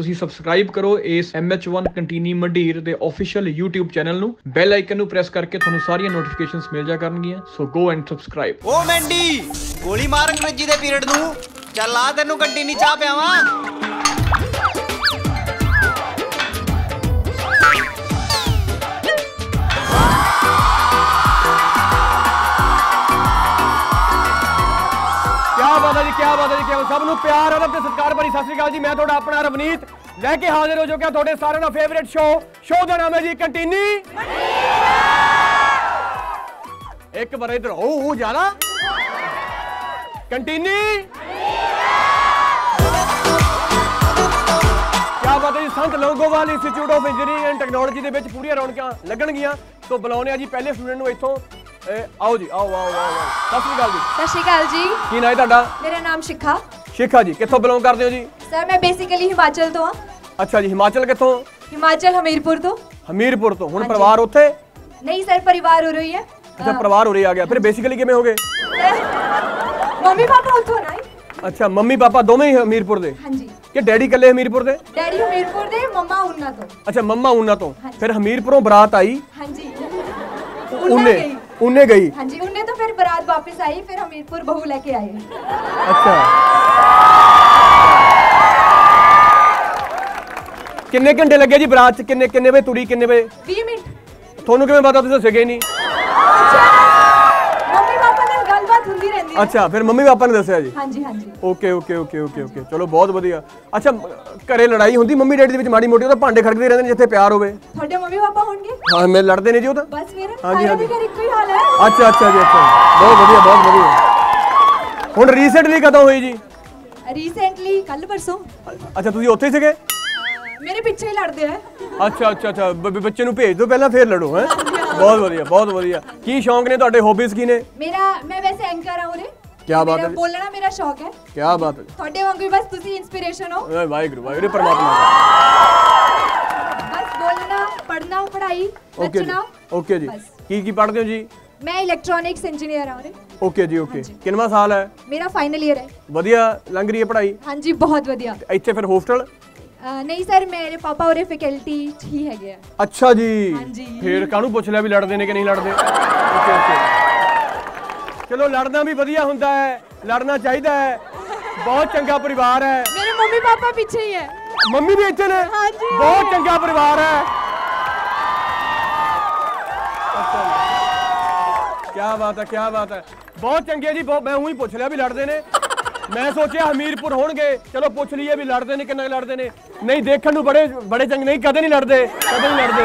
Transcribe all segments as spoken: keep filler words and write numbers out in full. ਤੁਸੀਂ ਸਬਸਕ੍ਰਾਈਬ ਕਰੋ ਇਸ M H one ਕੰਟੀਨੀ ਮੰਡੀਰ ਦੇ ਆਫੀਸ਼ੀਅਲ YouTube ਚੈਨਲ ਨੂੰ ਬੈਲ ਆਈਕਨ ਨੂੰ ਪ੍ਰੈਸ ਕਰਕੇ ਤੁਹਾਨੂੰ ਸਾਰੀਆਂ ਨੋਟੀਫਿਕੇਸ਼ਨਸ ਮਿਲ ਜਾ ਕਰਨਗੀਆਂ ਸੋ ਗੋ ਐਂਡ ਸਬਸਕ੍ਰਾਈਬ ਓ ਮੰਡੀ ਗੋਲੀ ਮਾਰਨ ਅੰਗਰੇਜ਼ੀ ਦੇ ਪੀਰੀਅਡ ਨੂੰ ਚੱਲ ਆ ਤੈਨੂੰ ਕੰਟੀਨੀ ਚਾਹ ਪਿਆਵਾਂ सबनों प्यार और अपने सत्कार भरी सत श्री अकाल जी। मैं थोड़ा अपना रवनीत लैके हाजिर हो चुका थोड़े सारे का फेवरेट शो शो का नाम है जी कंटीनी मंडीर। एक बार इधर हो ज्यादा कंटीनी क्या बात है जी। Sant Longowal institute of engineering and technology के पूरी रौनक लगनगियां तो बुलाने जी पहले स्टूडेंट इथों आओ जी आओ आओ आओ सत श्री अकाल जी। सत श्री अकाल जी। की नाम है ਤੁਹਾਡਾ? मेरा नाम शिखा। शिखा जी ਕਿੱਥੋਂ ਬਿਲੋਂਗ ਕਰਦੇ ਹੋ ਜੀ? ਸਰ ਮੈਂ ਬੇਸਿਕਲੀ ਹਿਮਾਚਲ ਤੋਂ ਹਾਂ। ਅੱਛਾ ਜੀ ਹਿਮਾਚਲ ਕਿੱਥੋਂ? ਹਿਮਾਚਲ ਹਮੀਰਪੁਰ ਤੋਂ। ਹਮੀਰਪੁਰ ਤੋਂ। ਹੁਣ ਪਰਿਵਾਰ ਉੱਥੇ? ਨਹੀਂ ਸਰ ਪਰਿਵਾਰ ਹੋ ਰਹੀ ਹੈ। ਅੱਛਾ ਪਰਿਵਾਰ ਹੋ ਰਹੀ ਆ ਗਿਆ ਫਿਰ ਬੇਸਿਕਲੀ ਕਿਵੇਂ ਹੋ ਗਏ? ਮੰਮੀ ਪਾਪਾ ਉੱਥੋਂ ਨਾ। ਅੱਛਾ ਮੰਮੀ ਪਾਪਾ ਦੋਵੇਂ ਹੀ ਹਮੀਰਪੁਰ ਦੇ? ਹਾਂਜੀ। ਕਿ ਡੈਡੀ ਇਕੱਲੇ ਹਮੀਰਪੁਰ ਦੇ? ਡੈਡੀ ਹਮੀਰਪੁਰ ਦੇ ਮੰਮਾ ਉਨਾ ਤੋਂ। ਅੱਛਾ ਮੰਮਾ ਉਨਾ ਤੋਂ। ਫਿਰ ਹਮੀਰਪੁਰੋਂ ਬਰਾਤ ਆਈ? ਹਾਂਜੀ ਉਨੇ उन्हें गई। हाँ जी उन्हें तो फिर बारात वापस आई फिर हमीरपुर बहू लेके आए। अच्छा किन्ने घंटे लगे जी बारात च? किन्ने किन्ने बजे तुरी? किन्ने बजे? बीस मिनट। थोनू किवें पता तुसीं दस्सेगे नहीं? मम्मी पापा नाल गलबात हुंदी रहंदी है। अच्छा फिर मम्मी पापा ने दस्सिया जी? हां जी हां जी। Okay okay okay okay okay चलो बहुत वधिया। अच्छा ਘਰੇ ਲੜਾਈ ਹੁੰਦੀ ਮੰਮੀ ਡੈਡੀ ਦੇ ਵਿੱਚ ਮਾੜੀ ਮੋਟੀ? ਉਹ ਤਾਂ ਭਾਂਡੇ ਖੜਕਦੇ ਰਹਿੰਦੇ ਨੇ ਜਿੱਥੇ ਪਿਆਰ ਹੋਵੇ। ਤੁਹਾਡੇ ਮੰਮੀ ਪਾਪਾ ਹੋਣਗੇ? ਹਾਂ ਮੈਂ ਲੜਦੇ ਨੇ ਜੀ ਉਹ ਤਾਂ ਬਸ ਫਿਰ ਸਾਰਿਆਂ ਦੇ ਘਰ ਇੱਕੋ ਹੀ ਹਾਲ ਹੈ। ਅੱਛਾ ਅੱਛਾ ਜੀ ਅੱਛਾ ਬਹੁਤ ਵਧੀਆ ਬਹੁਤ ਵਧੀਆ। ਹੁਣ ਰੀਸੈਂਟਲੀ ਕਦੋਂ ਹੋਈ ਜੀ? ਰੀਸੈਂਟਲੀ ਕੱਲ ਪਰਸੋਂ। ਅੱਛਾ ਤੁਸੀਂ ਉੱਥੇ ਹੀ ਸੀਗੇ? ਮੇਰੇ ਪਿੱਛੇ ਹੀ ਲੜਦੇ ਆ। ਅੱਛਾ ਅੱਛਾ ਅੱਛਾ ਬੱਚੇ ਨੂੰ ਭੇਜ ਦਿਓ ਪਹਿਲਾਂ ਫਿਰ ਲੜੋ ਹੈ। ਬਹੁਤ ਵਧੀਆ ਬਹੁਤ ਵਧੀਆ। ਕੀ ਸ਼ੌਂਕ ਨੇ ਤੁਹਾਡੇ? ਹੌਬੀਜ਼ ਕੀ ਨੇ? ਮੇਰਾ ਮੈਂ ਵੈਸੇ ਐਂਕਰ ਆ ਉਰੇ। क्या बात है बोलना मेरा शौक है। क्या बात है थोड़े वांगू बस तुसी इंस्पिरेशन हो। ओए वाहेगुरु वाहेगुरु परमात्मा बस बोलना पढ़ना पढ़ाई बचना। ओके जी की की पढ़ते हो जी? मैं इलेक्ट्रॉनिक्स इंजीनियर हूं रे। ओके जी ओके कितना साल है? मेरा फाइनल ईयर है। बढ़िया लंग रही है पढ़ाई? हां जी बहुत बढ़िया। ਇੱਥੇ ਫਿਰ ਹੋਸਟਲ? नहीं सर मेरे पापा और फैकल्टी ही है गया। अच्छा जी फिर कानू पूछ लिया भी लड़ते ने कि नहीं लड़ते? ओके ओके चलो लड़ना भी बढ़िया होता है लड़ना चाहिए है बहुत चंगा परिवार है। मेरे मम्मी पापा पीछे ही है। मम्मी भी इतने हैं? हाँ जी बहुत चंगा परिवार है। क्या बात है क्या बात है बहुत चंगे जी। बहुत मैं हूँ ही पूछ लिया भी लड़ते ने मैं सोचा हमीरपुर होंगे चलो पूछ लिए भी लड़ते ने कि नहीं लड़ते ने नहीं देखने को बड़े बड़े चंगे नहीं कदे नहीं लड़ते कदे नहीं लड़ते।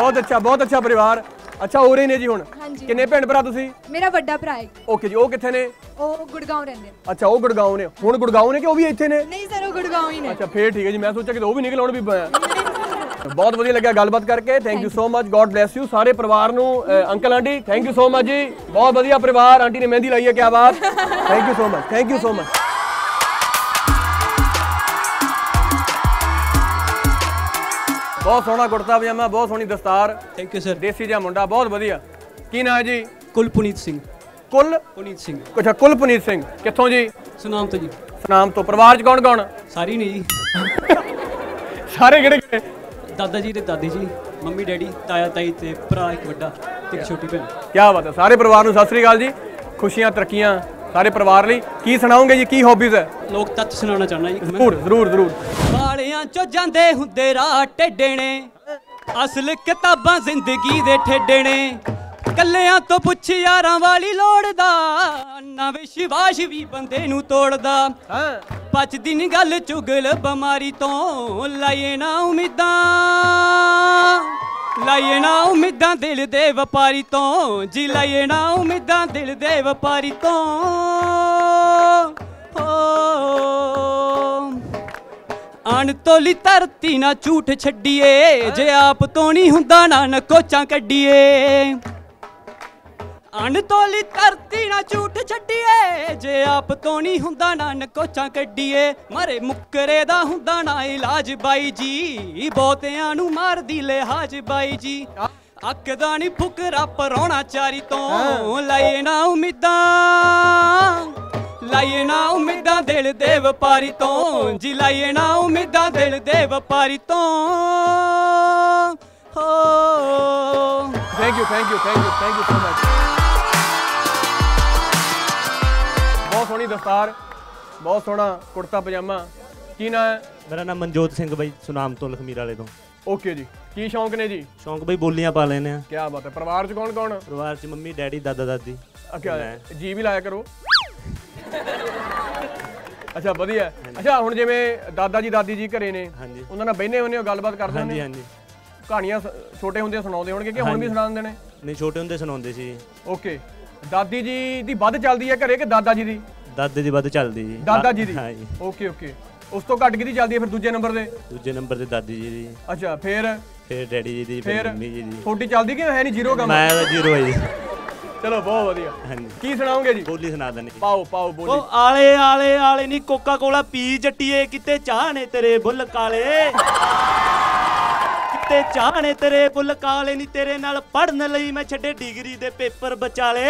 बहुत अच्छा बहुत अच्छा परिवार। अच्छा हो रहे ने जी हुण? हाँ जी। किन्ने भैन भरा तुसी? मेरा बड़ा भरा है। ओके जी ओ किथे ने? ओ गुड़गांव रहंदे ने। अच्छा ओ गुड़गांव ने हुण गुड़गांव ने कि ओ भी इत्थे ने? नहीं सर ओ गुड़गांव ही ने। अच्छा फिर ठीक है जी मैं सोचा कि ओ भी निकल आउण भी पाया। बहुत वधिया लगा गलबात करके thank you so much God bless you सारे परिवार नू। Uncle aunty thank you so much जी बहुत वधिया परिवार। आंटी ने मेहंदी लाई है क्या बात। Thank you so much thank you so much. बहुत सोहना कुर्ता पजामा बहुत सोहनी दस्तार। Thank you sir. देसी जिहा मुंडा बहुत वधिया। की नाम है जी? कुल पुनीत सिंह। कुल पुनीत सिंह। अच्छा कुल पुनीत सिंह कित्थों जी? सुनाम तो जी। सुनाम तो परिवार च कौन कौन? सारी ने जी। सारे किहड़े किहड़े? दादा जी ते दादी जी मम्मी डैडी ताया ताई ते भरा इक वड्डा ते इक छोटी भैन। क्या बात है सारे परिवार नूं सत श्री अकाल जी। खुशियां तरक्कियां सारे परिवार ਲਈ। ਕੀ ਸੁਣਾਉਂਗੇ ਜੀ ਕੀ ਹੌਬੀਜ਼ ਹੈ? ਲੋਕ ਤੱਤ ਸੁਣਾਉਣਾ ਚਾਹਣਾ ਜੀ। ਜ਼ਰੂਰ ਜ਼ਰੂਰ ਜ਼ਰੂਰ। ਵਾਲਿਆਂ ਚੋਂ ਜਾਂਦੇ ਹੁੰਦੇ ਰਾਹ ਟੇਡੇ ਨੇ ਅਸਲ ਕਿਤਾਬਾਂ ਜ਼ਿੰਦਗੀ ਦੇ ਠੇਡੇ ਨੇ ਕੱਲਿਆਂ ਤੋਂ ਪੁੱਛ ਯਾਰਾਂ ਵਾਲੀ ਲੋੜਦਾ ਨਾ ਵਿਸ਼ਵਾਸ ਵੀ ਬੰਦੇ ਨੂੰ ਤੋੜਦਾ ਪਚਦੀ ਨਹੀਂ ਗੱਲ ਚੁਗਲ ਬਿਮਾਰੀ ਤੋਂ ਲਾਏ ਨਾ ਉਮੀਦਾਂ ਲਾਈਏ ਨਾ ਉਮੀਦਾਂ ਦਿਲ ਦੇ ਵਪਾਰੀ ਤੋਂ ਜੀ ਲਾਈਏ ਨਾ ਉਮੀਦਾਂ ਦਿਲ ਦੇ ਵਪਾਰੀ ਤੋਂ ਅਣਤੋਲੀ ਧਰਤੀ ਨਾ ਝੂਠ ਛੱਡੀਏ ਜੇ ਆਪ ਤੋਂ ਨਹੀਂ ਹੁੰਦਾ ਨਾ ਨਕੋਚਾਂ ਕੱਢੀਏ ਅਣਤੋਲੀ ਧਰਤੀ ਨਾ ਝੂਠ ਛੱਡੀਏ ਜੇ ਆਪ ਤੋਂ ਨਹੀਂ ਹੁੰਦਾ ਨਾ ਨਕੋਚਾਂ ਕੱਢੀਏ ਮਾਰੇ ਮੁੱਕਰੇ ਦਾ ਹੁੰਦਾ ਨਾ ਇਲਾਜ ਬਾਈ ਜੀ ਬਹੁਤਿਆਂ ਨੂੰ ਮਾਰਦੀ ਲਿਹਾਜ ਬਾਈ ਜੀ ਅੱਕਦਾ ਨਹੀਂ ਫੁਕਰਾ ਪਰੋਣਾ ਚਾਰੀ ਤੋਂ ਲਾਏ ਨਾ ਉਮੀਦਾਂ लाइए ना उम्मीदा दिल दे व्यापारी तो जी, लाइए ना उम्मीदा दिल दे व्यापारी तो। Thank you thank you thank you thank you so much. बहुत सोहनी दस्तार, बहुत सोहना कुर्ता पजामा। की नाम है? मेरा नाम मनजोत सिंह भाई, सुनाम तो लखमीर वाले तो। ओके जी, की शौक ने जी? शौक भाई बोलियां पा लेने। क्या बात है। परिवार च कौन कौन? परिवार च मम्मी डैडी दादा दादी। क्या जी भी लाया करो। अच्छा वधिया। अच्छा हुण जिवें दादा जी दादी जी घरे ने, उन्हां नाल बहिने होने गलबात करदे ने? हां जी। कहानियां छोटे हुंदे सुनाउंदे होणगे कि हुण भी सुणा दिंदे ने? नहीं, छोटे हुंदे सुणाउंदे सी। ओके। दादी जी दी वध चलदी है घरे कि दादा जी दी? दादा जी वध चलदी जी। दादा जी दी। हां जी। Okay okay. उस तो घट की चलती है फिर दूजे नंबर दे? दूजे नंबर दे दादी जी दी। अच्छा फिर फिर डैडी जी दी, फिर मम्मी जी दी। थोड़ी चलदी कि है नहीं जीरो काम? मैं तो जीरो है जी। चलो बहुत बढ़िया। हां जी, की सुनाओगे जी? बोली सुना देनी। पाओ पाओ बोली। ओ आले आले आले नहीं कोका कोला पी जटिए, किते चाहने तेरे बुल काले, किते चाहने तेरे बुल काले, नहीं तेरे नाल पढ़न लई मैं छड्डे डिग्री दे पेपर बचाले,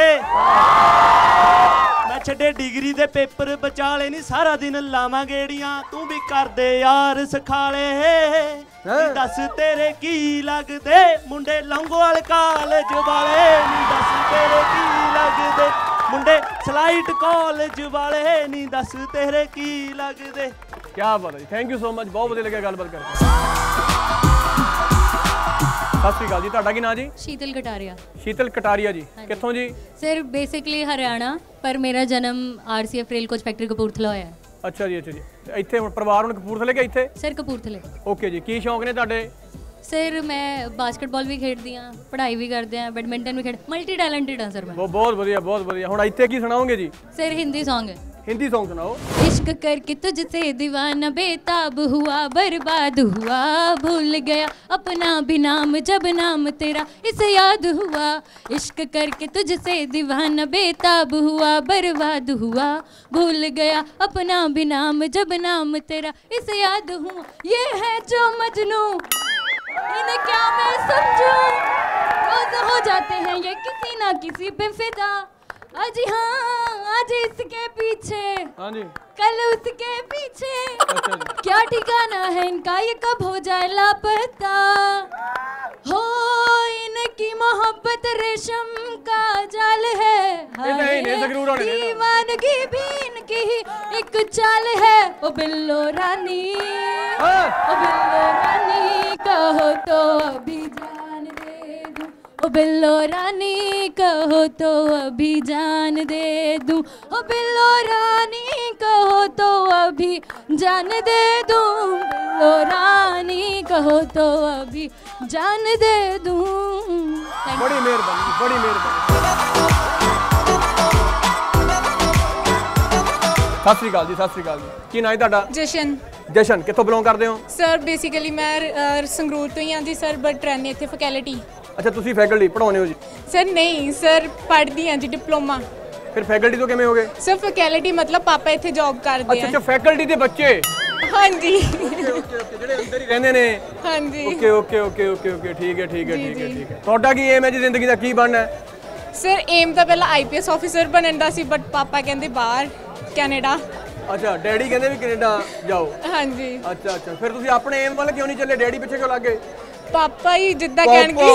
मैं छड्डे डिग्री दे पेपर बचा ले, नहीं सारा दिन लावां गेड़ियां तू भी कर दे यार सिखा ले, दस तेरे की लगदे मुंडे लौंगोवाल कालेज वाले, नहीं दस तेरे की लगदे मुंडे स्लाइट कालेज वाले, नहीं दस तेरे की लगदे। क्या बात है। थैंक यू सो मच, बहुत वधिया लगे गलबात करके। ਸਤਿ ਸ਼੍ਰੀ ਅਕਾਲ ਜੀ, ਤੁਹਾਡਾ ਕੀ ਨਾਮ ਜੀ? ਸ਼ੀਤਲ ਕਟਾਰੀਆ। ਸ਼ੀਤਲ ਕਟਾਰੀਆ ਜੀ, ਕਿੱਥੋਂ ਜੀ? ਸਰ ਬੇਸਿਕਲੀ ਹਰਿਆਣਾ, ਪਰ ਮੇਰਾ ਜਨਮ RCF rail coach factory Kapurthala ਹੋਇਆ। ਅੱਛਾ ਜੀ, ਅੱਛਾ ਜੀ। ਇੱਥੇ ਹੁਣ ਪਰਿਵਾਰ ਹੁਣ ਕਪੂਰਥਲੇ ਕਿ ਇੱਥੇ? ਸਰ ਕਪੂਰਥਲੇ। ਓਕੇ ਜੀ, ਕੀ ਸ਼ੌਂਕ ਨੇ ਤੁਹਾਡੇ? ਸਰ ਮੈਂ ਬਾਸਕਟਬਾਲ ਵੀ ਖੇਡਦੀ ਹਾਂ, ਪੜ੍ਹਾਈ ਵੀ ਕਰਦੇ ਹਾਂ, ਬੈਡਮਿੰਟਨ ਵੀ ਖੇਡ, ਮਲਟੀ ਟੈਲੈਂਟਡ ਹਾਂ ਸਰ ਮੈਂ। ਬਹੁਤ ਵਧੀਆ ਬਹੁਤ ਵਧੀਆ। ਹੁਣ ਇੱਥੇ ਕੀ ਸੁਣਾਓਗੇ ਜੀ? ਸਰ ਹਿੰਦੀ ਸੌਂਗ ਹੈ। हिंदी सॉन्ग सुनाओ। इश्क करके तुझसे दीवाना बेताब हुआ, बर्बाद हुआ, भूल गया अपना भी नाम जब नाम तेरा इसे याद हुआ, इश्क करके तुझसे दीवाना बेताब हुआ, बर्बाद हुआ, भूल गया अपना भी नाम जब नाम तेरा इसे याद हुआ, ये है जो मजनू इन्हें क्या मैं समझूं, रोज हो जाते हैं ये किसी ना किसी पे फिदा, आज हाँ आज इसके पीछे, हाँ जी कल उसके पीछे, अच्छा क्या ठिकाना है इनका ये कब हो जाए लापता, हो इनकी मोहब्बत रेशम का जाल है, दीवानगी भी इनकी ही एक चाल है, ओ बिल्लो रानी ओ बिल्लो रानी कहो तो अभी जान दे दूं, ओ बिल्लो रानी कहो तो अभी जान दे दूं, ओ बिल्लो रानी कहो तो अभी जान दे दूं, बिल्लो रानी कहो तो अभी जान दे दूं। बड़ी मेहरबानी, बड़ी मेहरबानी। सत श्री अकाल जी, सत श्री अकाल जी। की नाम है तुहाडा? जशन। जशन कितों बिलोंग करते हो? सर बेसिकली मैं संगरूर तो ही आँदी सर, बट रहिंदी इत्थे फैकल्टी। अच्छा तुसी फैकल्टी पढ़ाने हो जी? सर नहीं सर, पढ़ती हाँ जी डिप्लोमा। फिर फैकल्टी तो कैसे हो गए? सर फैकल्टी मतलब पापा इतने जॉब करते हैं। अच्छा फैकल्टी के बच्चे? हाँ जी। ओके ओके ओके, जेडे अंदर ही रहंदे ने। हाँ जी। Okay okay okay okay okay, ठीक है ठीक है ठीक है ठीक है। तुहाडा की एम है जी जिंदगी दा, की बनना है? सर एम तो पहला आईपीएस ऑफिसर बनन दा सी, बट पापा कहंदे बाहर कैनेडा। अच्छा डैडी कहंदे भी कैनेडा जाओ। हाँ जी। अच्छा अच्छा, फिर तुसी अपने एम वाल क्यों नहीं चले, डैडी पिछे क्यों लग गए? पापा ही जिद्दा कहन के,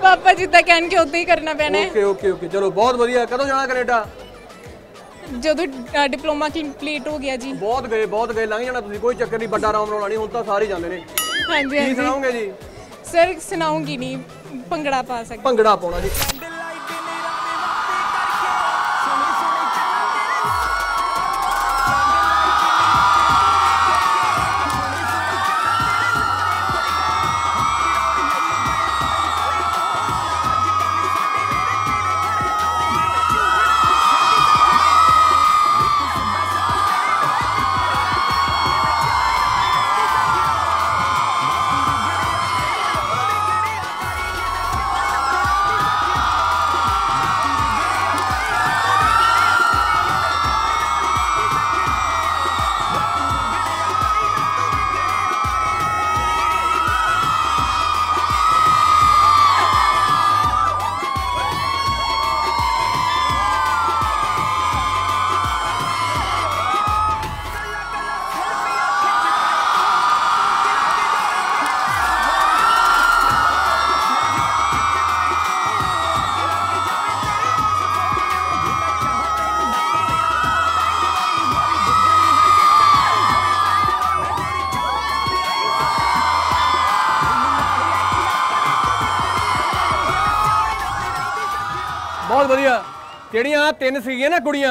पापा जिद्दा कहन के उद्दा ही करना पैना है। ओके ओके ओके, चलो बहुत बढ़िया। कदों जाना कनेडा? जदों डिप्लोमा कंप्लीट हो गया जी। बहुत गए बहुत गए, लंघ जाना तुसी, कोई चक्कर नहीं, बड़ा आराम नाल आनी, हुण तां सारे जांदे ने। हां जी। की सुणाओगे जी? सर सुणाऊंगी नहीं, भंगड़ा पा सकदा। भंगड़ा पाउणा जी। बहुत वधिया। ਜਿਹੜੀਆਂ तीन ਸੀਗੀਆਂ ਨਾ ਕੁੜੀਆਂ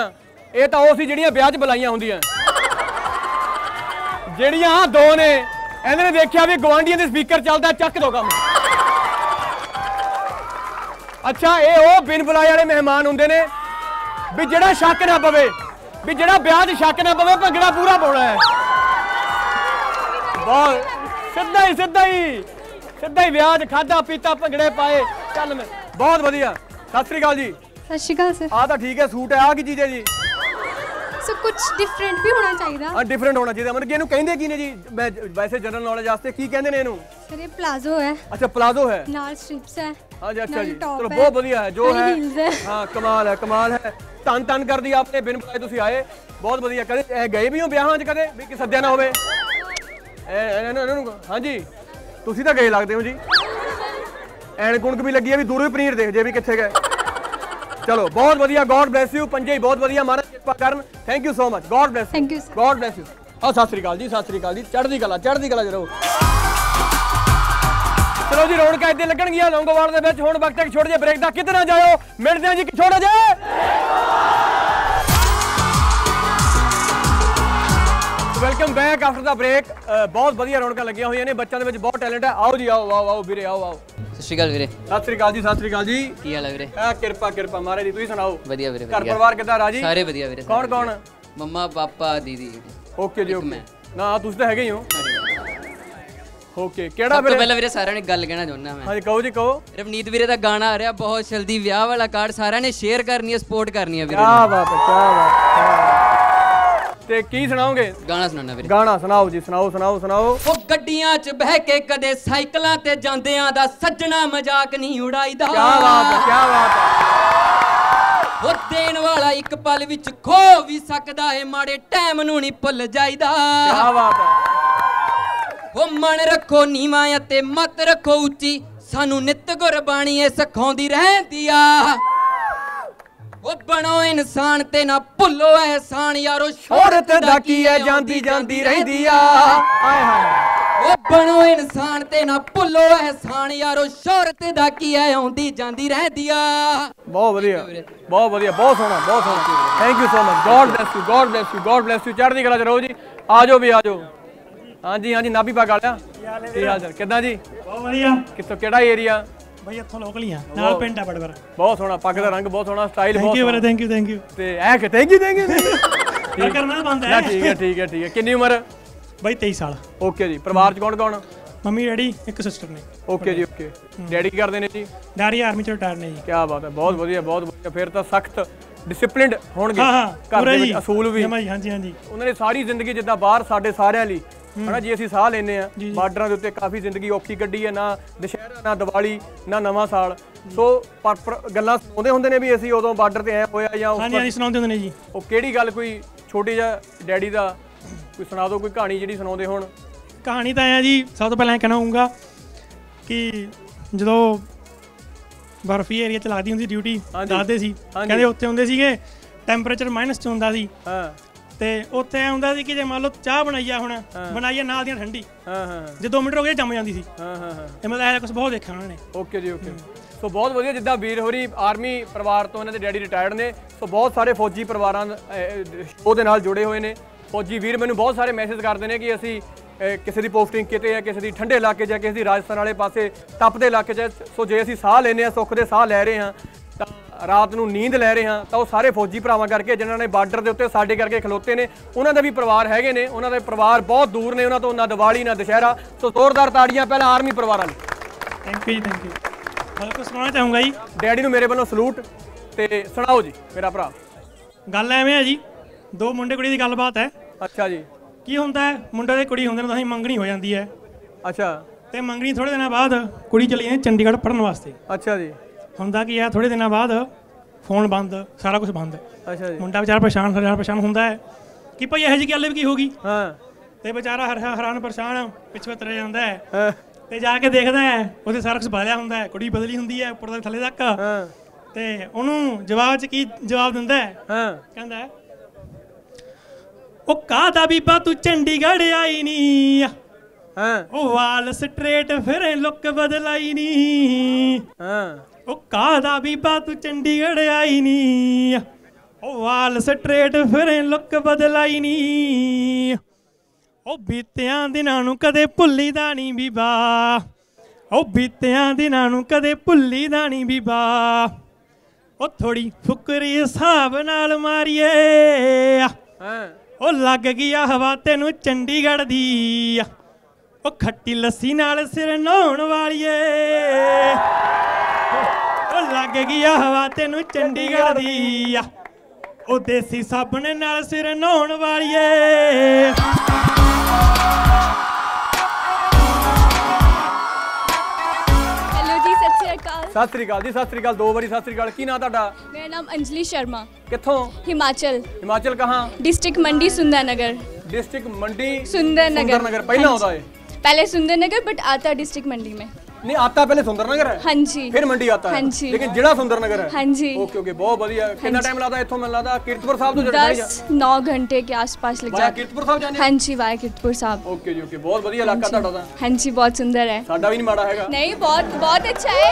ਇਹ ਤਾਂ ਉਹ ਸੀ ਜਿਹੜੀਆਂ ਵਿਆਹ 'ਚ ਬੁਲਾਈਆਂ ਹੁੰਦੀਆਂ। ਜਿਹੜੀਆਂ ਦੋ ਨੇ ਇਹਨਾਂ ਨੇ ਦੇਖਿਆ ਵੀ ਗਵਾਂਢੀਆਂ ਦੇ ਸਪੀਕਰ ਚੱਲਦਾ ਚੱਕ ਦੋ ਕੰਮ। अच्छा ये वो बिन बुलाए वाले मेहमान होंगे ने भी जरा शक ना पवे भी जरा ब्याह च शक ना पवे भंगड़ा पूरा पाना है। बहुत सीधा ही सीधा ही सीधा ही ब्याह च खाधा पीता भंगड़े पाए चल मैं बहुत वधिया। सत श्री अकाल जी। सत श्री अकाल सर। आ तो ठीक है सूट है आ की चीज है जी सर कुछ डिफरेंट भी होना चाहिए। हां डिफरेंट होना चाहिए। मतलब कि इहनू कहंदे की ने जी मैं वैसे जनरल नॉलेज वास्ते की कहंदे ने इहनू सर? ये प्लाजो है। अच्छा प्लाजो है नाल स्ट्रिप्स है। हाँ जी अच्छा जी चलो बहुत बढ़िया है जो है। हाँ कमाल है कमाल है। तन तन कर दिया आपने बिन बुलाए तुसी आए बहुत बढ़िया। कदे गए भी हो ब्याहां च कदे भी कि सद्या ना होवे? हाँ जी तुसी तां गए लगदे हो जी। ऐनक उनक भी लगी है भी दूरों ही पनीर देख जे भी कित्थे गए। चलो बहुत बढ़िया। गॉड ब्लेस यू पंजे बहुत बढ़िया महाराज कृपा करन। Thank you so much. God bless thank you God bless you. आओ सत श्री अकाल जी। सत श्री अकाल जी। चढ़दी कला चढ़दी कला जरूर। चलो जी रौनक इतने लगन गई लोंगोवाल के हम वक्त एक छोटे जे ब्रेक का कितना जाओ मिलते हैं जी छोटे जे। Welcome back after the break. बहुत वधिया रौनक लगिया हुई ने बच्चों के बहुत टैलेंट है। आओ जी आओ आओ आओ वीरे आओ आओ। सत श्री अकाल वीरे। सत श्री अकाल जी। सत श्री अकाल जी। की हाल है वीरे? हां कृपा कृपा महाराज जी। तुसीं सुणाओ? वधिया वीरे। घर परिवार किदां राजी? सारे वधिया वीरे। कौन कौन? मम्मा पापा दीदी। ओके जी ओके ना तुसीं तां हैगे ही हो। ओके केड़ा वीरे? पहला वीरे सारा ने गल कहना चाहना मैं। हां जी कहो जी कहो। रवनीत वीरे दा गाना आ रहा बहुत जल्दी ब्याह वाला कार्ड सारा ने शेयर करनी है सपोर्ट करनी है वीरे। क्या बात है क्या बात है। ते की सुनाओगे? गाना सुनाना वीरे। गाना सुनाओ जी सुनाओ सुनाओ सुनाओ। ओ गड्डियां च बह के कदे साइकिलां ते जांदेयां दा सजना मजाक नहीं उड़ाईदा। क्या बात है क्या बात है। ओ देन वाला एक पल विच खो भी सकदा है माड़े टाइम नूं नहीं भुल जाईदा। क्या बात है। ओ मन रखो नीवा ते मत रखो उची सानू नित गुरबाणी सिखाउंदी रहंदी आ। ओ बनो इंसान ते ना भुलो एहसान यारो शोहरत दा की ऐ जांदी जांदी रहंदी आ। आए हाय। ओ बनो इंसान ते ना भुलो एहसान यारो शोहरत दा की ऐ औंदी जांदी रहंदी आ। बहुत बढ़िया बहुत बढ़िया बहुत सोहना बहुत सोहना। Thank you so much. God bless you God bless you God bless you. चढ़दी कला च रहो जी। आ जाओ भी आ जाओ। हाँ जी हाँ जी नाभी पा गालिया की हाल चाल किदा जी? बहुत बढ़िया। कितों केड़ा एरिया? भाई इत्थों लोकल ही हां नाल पिंड आ बड़बर। बहुत सोहना पग दा रंग बहुत सोहना स्टाइल बहुत। Thank you very thank you thank you. ते ऐ के थैंक यू थैंक यू क्या करना बंद है। ठीक है ठीक है ठीक है। कितनी उम्र? भाई तेईस साल। ओके जी। परिवार च कौन कौन? मम्मी डैडी एक सिस्टर ने। ओके जी ओके। डैडी की करदे ने जी? डैडी आर्मी च रिटायर ने जी। क्या बात है बहुत बढ़िया बहुत बढ़िया। फिर तो सख्त ਡਿਸਪਲਿਨਡ ਹੋਣਗੇ ਘਰ ਦੇ ਵਿੱਚ ਅਸੂਲ ਵੀ। ਹਾਂ ਜੀ ਹਾਂ ਜੀ। ਉਹਨਾਂ ਨੇ ਸਾਰੀ ਜ਼ਿੰਦਗੀ ਜਿੱਦਾਂ ਬਾਹਰ ਸਾਡੇ ਸਾਰਿਆਂ ਲਈ ਹਨਾ ਜੀ ਅਸੀਂ ਸਾਹ ਲੈਨੇ ਆ ਬਾਰਡਰਾਂ ਦੇ ਉੱਤੇ ਕਾਫੀ ਜ਼ਿੰਦਗੀ ਔਖੀ ਕੱਢੀ ਹੈ ਨਾ ਦੁਸ਼ਹਿਰਾ ਨਾ ਦੀਵਾਲੀ ਨਾ ਨਵਾਂ ਸਾਲ। ਸੋ ਪਰ ਗੱਲਾਂ ਸੁਣਾਉਂਦੇ ਹੁੰਦੇ ਨੇ ਵੀ ਅਸੀਂ ਉਦੋਂ ਬਾਰਡਰ ਤੇ ਐ ਹੋਇਆ ਜਾਂ ਹਾਂ ਜੀ ਸੁਣਾਉਂਦੇ ਹੁੰਦੇ ਨੇ ਜੀ। ਉਹ ਕਿਹੜੀ ਗੱਲ ਕੋਈ ਛੋਟੀ ਜਿਹਾ ਡੈਡੀ ਦਾ ਕੋਈ ਸੁਣਾ ਦਿਓ ਕੋਈ ਕਹਾਣੀ ਜਿਹੜੀ ਸੁਣਾਉਂਦੇ ਹੋਣ। ਕਹਾਣੀ ਤਾਂ ਐ ਜੀ ਸਭ ਤੋਂ ਪਹਿਲਾਂ ਇਹ ਕਹਿਣਾ ਹੋਊਗਾ ਕਿ ਜਦੋਂ बर्फी एरिया च लगती होंगी ड्यूटी दसदे सी कहंदे उत्थे हुंदे सीगे टैंपरेचर माइनस च हुंदा सी। ते उत्थे ऐ हुंदा सी कि जे मान लो चाह बनाई आ हुण बनाई आ नाल दी ठंडी जे दो मिनट हो गए जम जांदी सी। ते मतलब ऐसा कुछ बहुत देखा उन्होंने। ओके जी ओके। सो बहुत वधिया जिद्दां वीर होरी आर्मी परिवार तो इन्हां दे डैडी रिटायर्ड ने। सो बहुत सारे फौजी परिवारां ओहदे नाल जुड़े होए ने। फौजी वीर मैनूं बहुत सारे मैसेज करदे ने कि असीं किसी की पोस्टिंग कितने है किसी की ठंडे इलाके च किसी राजस्थान वाले पास तपते इलाके च। सो जे असीं साह लैने सुख के साह लै रहे हैं तो रात को नींद लै रहे हैं तो वो सारे फौजी भरावां करके जिन्होंने बॉर्डर के उत्ते साडे करके खलोते हैं उन्होंने भी परिवार हैगे ने। उन्होंने परिवार बहुत दूर ने उन्होंने तो ना दिवाली ना दशहरा। सो जोरदार ताड़ियां पहले आर्मी परिवार। Thank you thank you. मैं सुनाना चाहूँगा जी डैडी मेरे वालों सलूट। तो सुनाओ जी मेरा भरा। गल एवें है जी दो मुंडे कुड़ी की गलबात है। अच्छा जी। ਕੀ ਹੁੰਦਾ ਹੈ ਮੁੰਡਾ ਤੇ ਕੁੜੀ ਹੁੰਦੇ ਨੇ ਤਾਂ ਹੀ ਮੰਗਣੀ ਹੋ ਜਾਂਦੀ ਹੈ। ਅੱਛਾ। ਤੇ ਮੰਗਣੀ ਥੋੜੇ ਦਿਨਾਂ ਬਾਅਦ ਕੁੜੀ ਚਲੀ ਜਾਂਦੀ ਚੰਡੀਗੜ੍ਹ ਪੜਨ ਵਾਸਤੇ। ਅੱਛਾ ਜੀ। ਹੁੰਦਾ ਕੀ ਹੈ ਥੋੜੇ ਦਿਨਾਂ ਬਾਅਦ ਫੋਨ ਬੰਦ ਸਾਰਾ ਕੁਝ ਬੰਦ। ਅੱਛਾ ਜੀ। ਮੁੰਡਾ ਵਿਚਾਰਾ ਪਰੇਸ਼ਾਨ ਹਰਾਨ ਪਰੇਸ਼ਾਨ ਹੁੰਦਾ ਹੈ ਕਿ ਭਾਈ ਇਹੋ ਜਿਹੀ ਗੱਲ ਵੀ ਕੀ ਹੋ ਗਈ। ਹਾਂ। ਤੇ ਵਿਚਾਰਾ ਹਰਾਨ ਪਰੇਸ਼ਾਨ ਪਿੱਛੇ ਤਰੇ ਜਾਂਦਾ ਹੈ ਤੇ ਜਾ ਕੇ ਦੇਖਦਾ ਹੈ ਉਹਦੇ ਸਾਰਾ ਕੁਝ ਬਦਲਿਆ ਹੁੰਦਾ ਹੈ ਕੁੜੀ ਬਦਲੀ ਹੁੰਦੀ ਹੈ ਉੱਪਰ ਤੋਂ ਥੱਲੇ ਤੱਕ। ਹਾਂ। ਤੇ ਉਹਨੂੰ ਜਵਾਬ ਚ ਕੀ ਜਵਾਬ ਦਿੰਦਾ ਹੈ। ਹਾਂ। ਕਹਿੰਦਾ ओ कादा बीबा तू चंडीगढ़ आई नी। वाल स्ट्रेट फिर लुक बदलाई नी कादा बीबा तू चंडीगढ़ आई नी वाल स्ट्रेट फिर लुक बदलाई नी बीतिया दिनां नूं कदे भुल्ली दा नी बीबा ओ बीतिया दिनां नूं कदे भुल्ली दा नी बीबा ओ थोड़ी फुकरी हिसाब नाल मारिए ओ लग गया हवा तेनूं चंडीगढ़ दी ओ खट्टी लस्सी नाल सिर नहाउण वालीए ओ लग गया हवा तेनूं चंडीगढ़ दी ओ देसी साबण नाल सिर नहाउण वालीए सत श्री अकाल जी। सत श्री अकाल दो बारी। सत श्री अकाल। की नाम तुहाडा? मेरा नाम अंजलि शर्मा। कित्थों? हिमाचल। हिमाचल कहाँ? डिस्ट्रिक्ट मंडी सुंदरनगर। डिस्ट्रिक्ट मंडी सुंदरनगर। पहला होता है पहले सुंदरनगर बट आता डिस्ट्रिक्ट मंडी में नहीं आता पहले सुंदरनगर है। हाँ जी। फिर मंडी आता है। हाँ जी। लेकिन जिला सुंदरनगर है। हाँ जी। ओके ओके बहुत बढ़िया। कितना टाइम लगता है इत्थों? मैं लगता कीर्तपुर साहब तो दस नौ घंटे के आसपास लग जाता है। कीर्तपुर साहब जाने? हाँ जी वाया कीर्तपुर साहब। ओके जी ओके बहुत बढ़िया इलाका तुहाडा। हाँ जी बहुत सुंदर है। साडा भी नहीं माड़ा है। नहीं बहुत बहुत अच्छा है।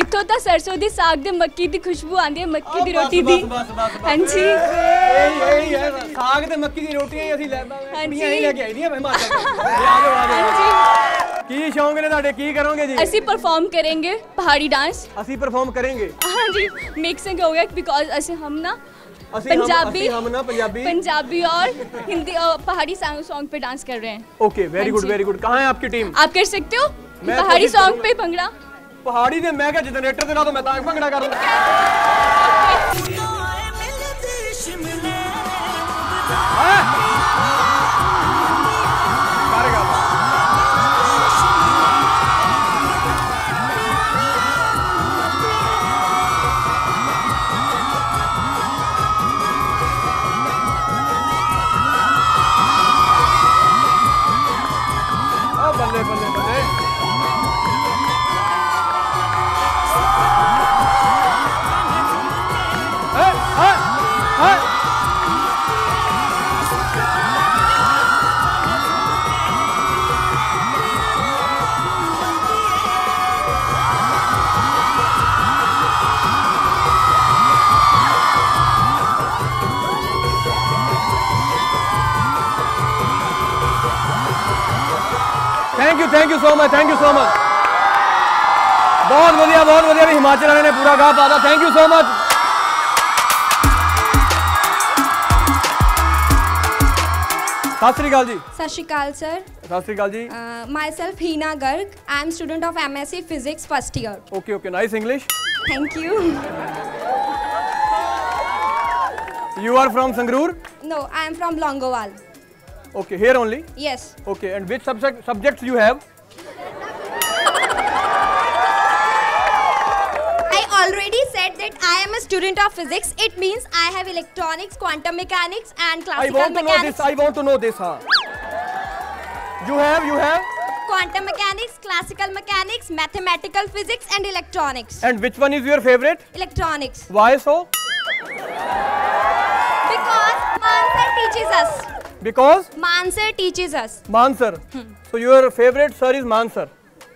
इत्थों तो सरसों की साग दे मक्की की खुशबू आती है। मक्की की रोटी दी। हाँ जी साग दे मक्की दी रोटी ही असि लैंदा। हां जी लेके आई दी हिमाचल। हां जी की शौक ने ਤੁਹਾਡੇ? ਕੀ ਕਰੋਗੇ ਜੀ? ਅਸੀਂ परफॉर्म करेंगे पहाड़ी डांस। ਅਸੀਂ परफॉर्म करेंगे। हां जी मिक्सिंग हो गया बिकॉज असे हम ना पंजाबी हम ना पंजाबी पंजाबी और हिंदी पहाड़ी सॉन्ग पे डांस कर रहे हैं। Okay very good very good. कहां है आपकी टीम? आप कर सकते हो पहाड़ी सॉन्ग पे भंगड़ा। पहाड़ी दे मैं क्या जनरेटर दे ना तो मैं ताक भंगड़ा करूं। बल्ले बल्ले बल्ले thank you so much. Thank you so much. बहुत बढ़िया बहुत बढ़िया। हिमाचल वाले ने पूरा गा पाया। Thank you so much. सत श्री अकाल जी। सत श्री अकाल सर। सत श्री अकाल जी। Myself Heena Garg. I am student of MSc physics first year. Okay okay nice English. Thank you. You are from Sangrur? No I am from Longowal. Okay, here only? Yes. Okay, and which subject subjects you have? I already said that I am a student of physics. It means I have electronics, quantum mechanics and classical mechanics. I want mechanics. to know this. I want to know this. Huh? You have, you have? Quantum mechanics, classical mechanics, mathematical physics and electronics. And which one is your favorite? Electronics. Why so? Because Mansa teaches us. Because Mansar teaches us. Mansar. Hmm. So your favorite sir is Mansar.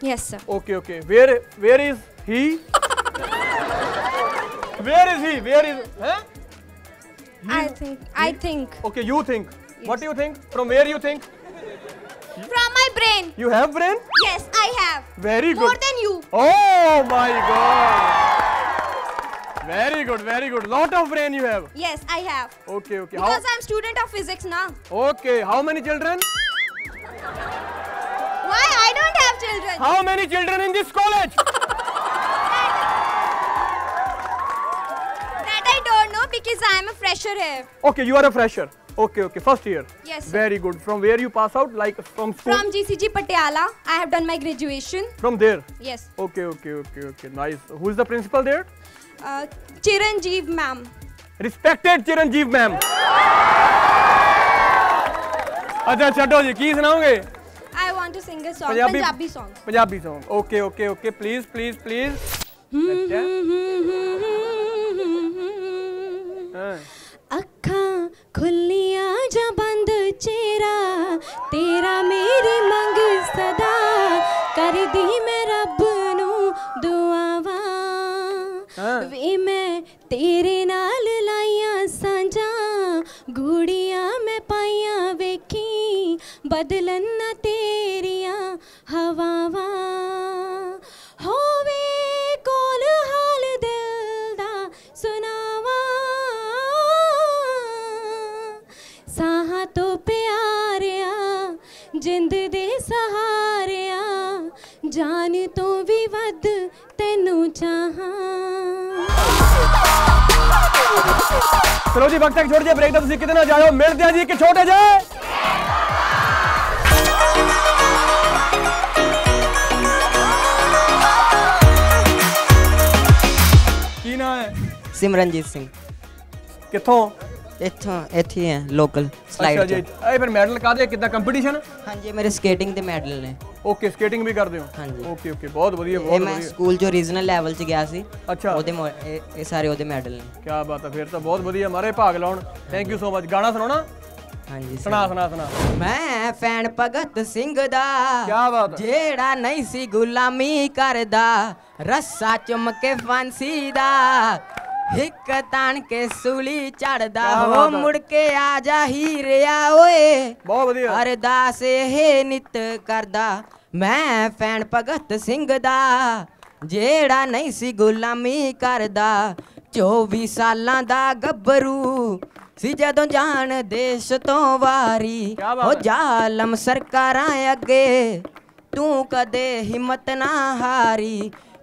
Yes, sir. Okay, okay. Where, where is he? Where is he? Where is? Huh? He, I think. He? I think. Okay, you think. Yes. What do you think? From where you think? From my brain. You have brain? Yes, I have. Very good. More than you. Oh my God. Very good. Very good. Lot of brain you have. Yes, I have. Okay, okay. Because I am student of physics now. Okay. How many children? Why I don't have children? How many children in this college? that, that I don't know because I am a fresher here. Okay, you are a fresher. Okay, okay. First year. Yes. Sir. Very good. From where you pass out? Like from school? From G C G Patiala. I have done my graduation. From there? Yes. Okay, okay, okay, okay. Nice. Who is the principal there? Uh, Chiranjeev ma'am. Respected Chiranjeev ma'am. अच्छा छटो जी की सुनाओगे? I want to sing a song. Punjabi song. Punjabi song. Okay, okay, okay. Please, please, please. अखा खुलिया जा बंद चे तेरा मेरी मंग सदा कर दी मैं रब नू दुआवा वे मैं तेरे नाल लाइया सांझा गुड़िया मैं पाइया वेखी बदलन ना तेरिया हवावा होवे कोल हाल दिल दा सुनावा साहा तो प्यारिया जिंद दे सहारिया जान तो भी वध तेनू चाहां। चलो जी वक्त तक छोड़ दिया ब्रेक तो तुम कितना जाओ मिलते हैं जी कि छोटे जाए की नाम है सिमरनजीत सिंह कितों इतों इतनी है लोकल स्लाइड जी ए फिर मेडल का दे कितना कंपटीशन हाँ जी मेरे स्केटिंग के मेडल ने ओके स्केटिंग भी करते हो हाँ जी ओके ओके बहुत बढ़िया बहुत मैं स्कूल जो रीजनल लेवल से गया सी अच्छा ओदे ये सारे ओदे मेडल ने क्या बात है फिर तो बहुत बढ़िया मारे भाग लाउन थैंक यू सो मच गाना सुनाना हाँ जी सुना सुना सुना मैं फैन भगत सिंह दा क्या बात जेड़ा नहीं सी गुलामी करदा रस्सा चमके फांसी दा हिक तान के सूली चढ़दा हो मुड़ के आ जा हीरिया ओए बहुत बढ़िया अरदास है नित करदा मैं फैन भगत सिंह दा जेड़ा नहीं सी गुलामी करदा चौबी साल दा गब्बरू सी जदों जान देश तो वारी हो जालम सरकारां अगे तू कदे हिम्मत ना हारी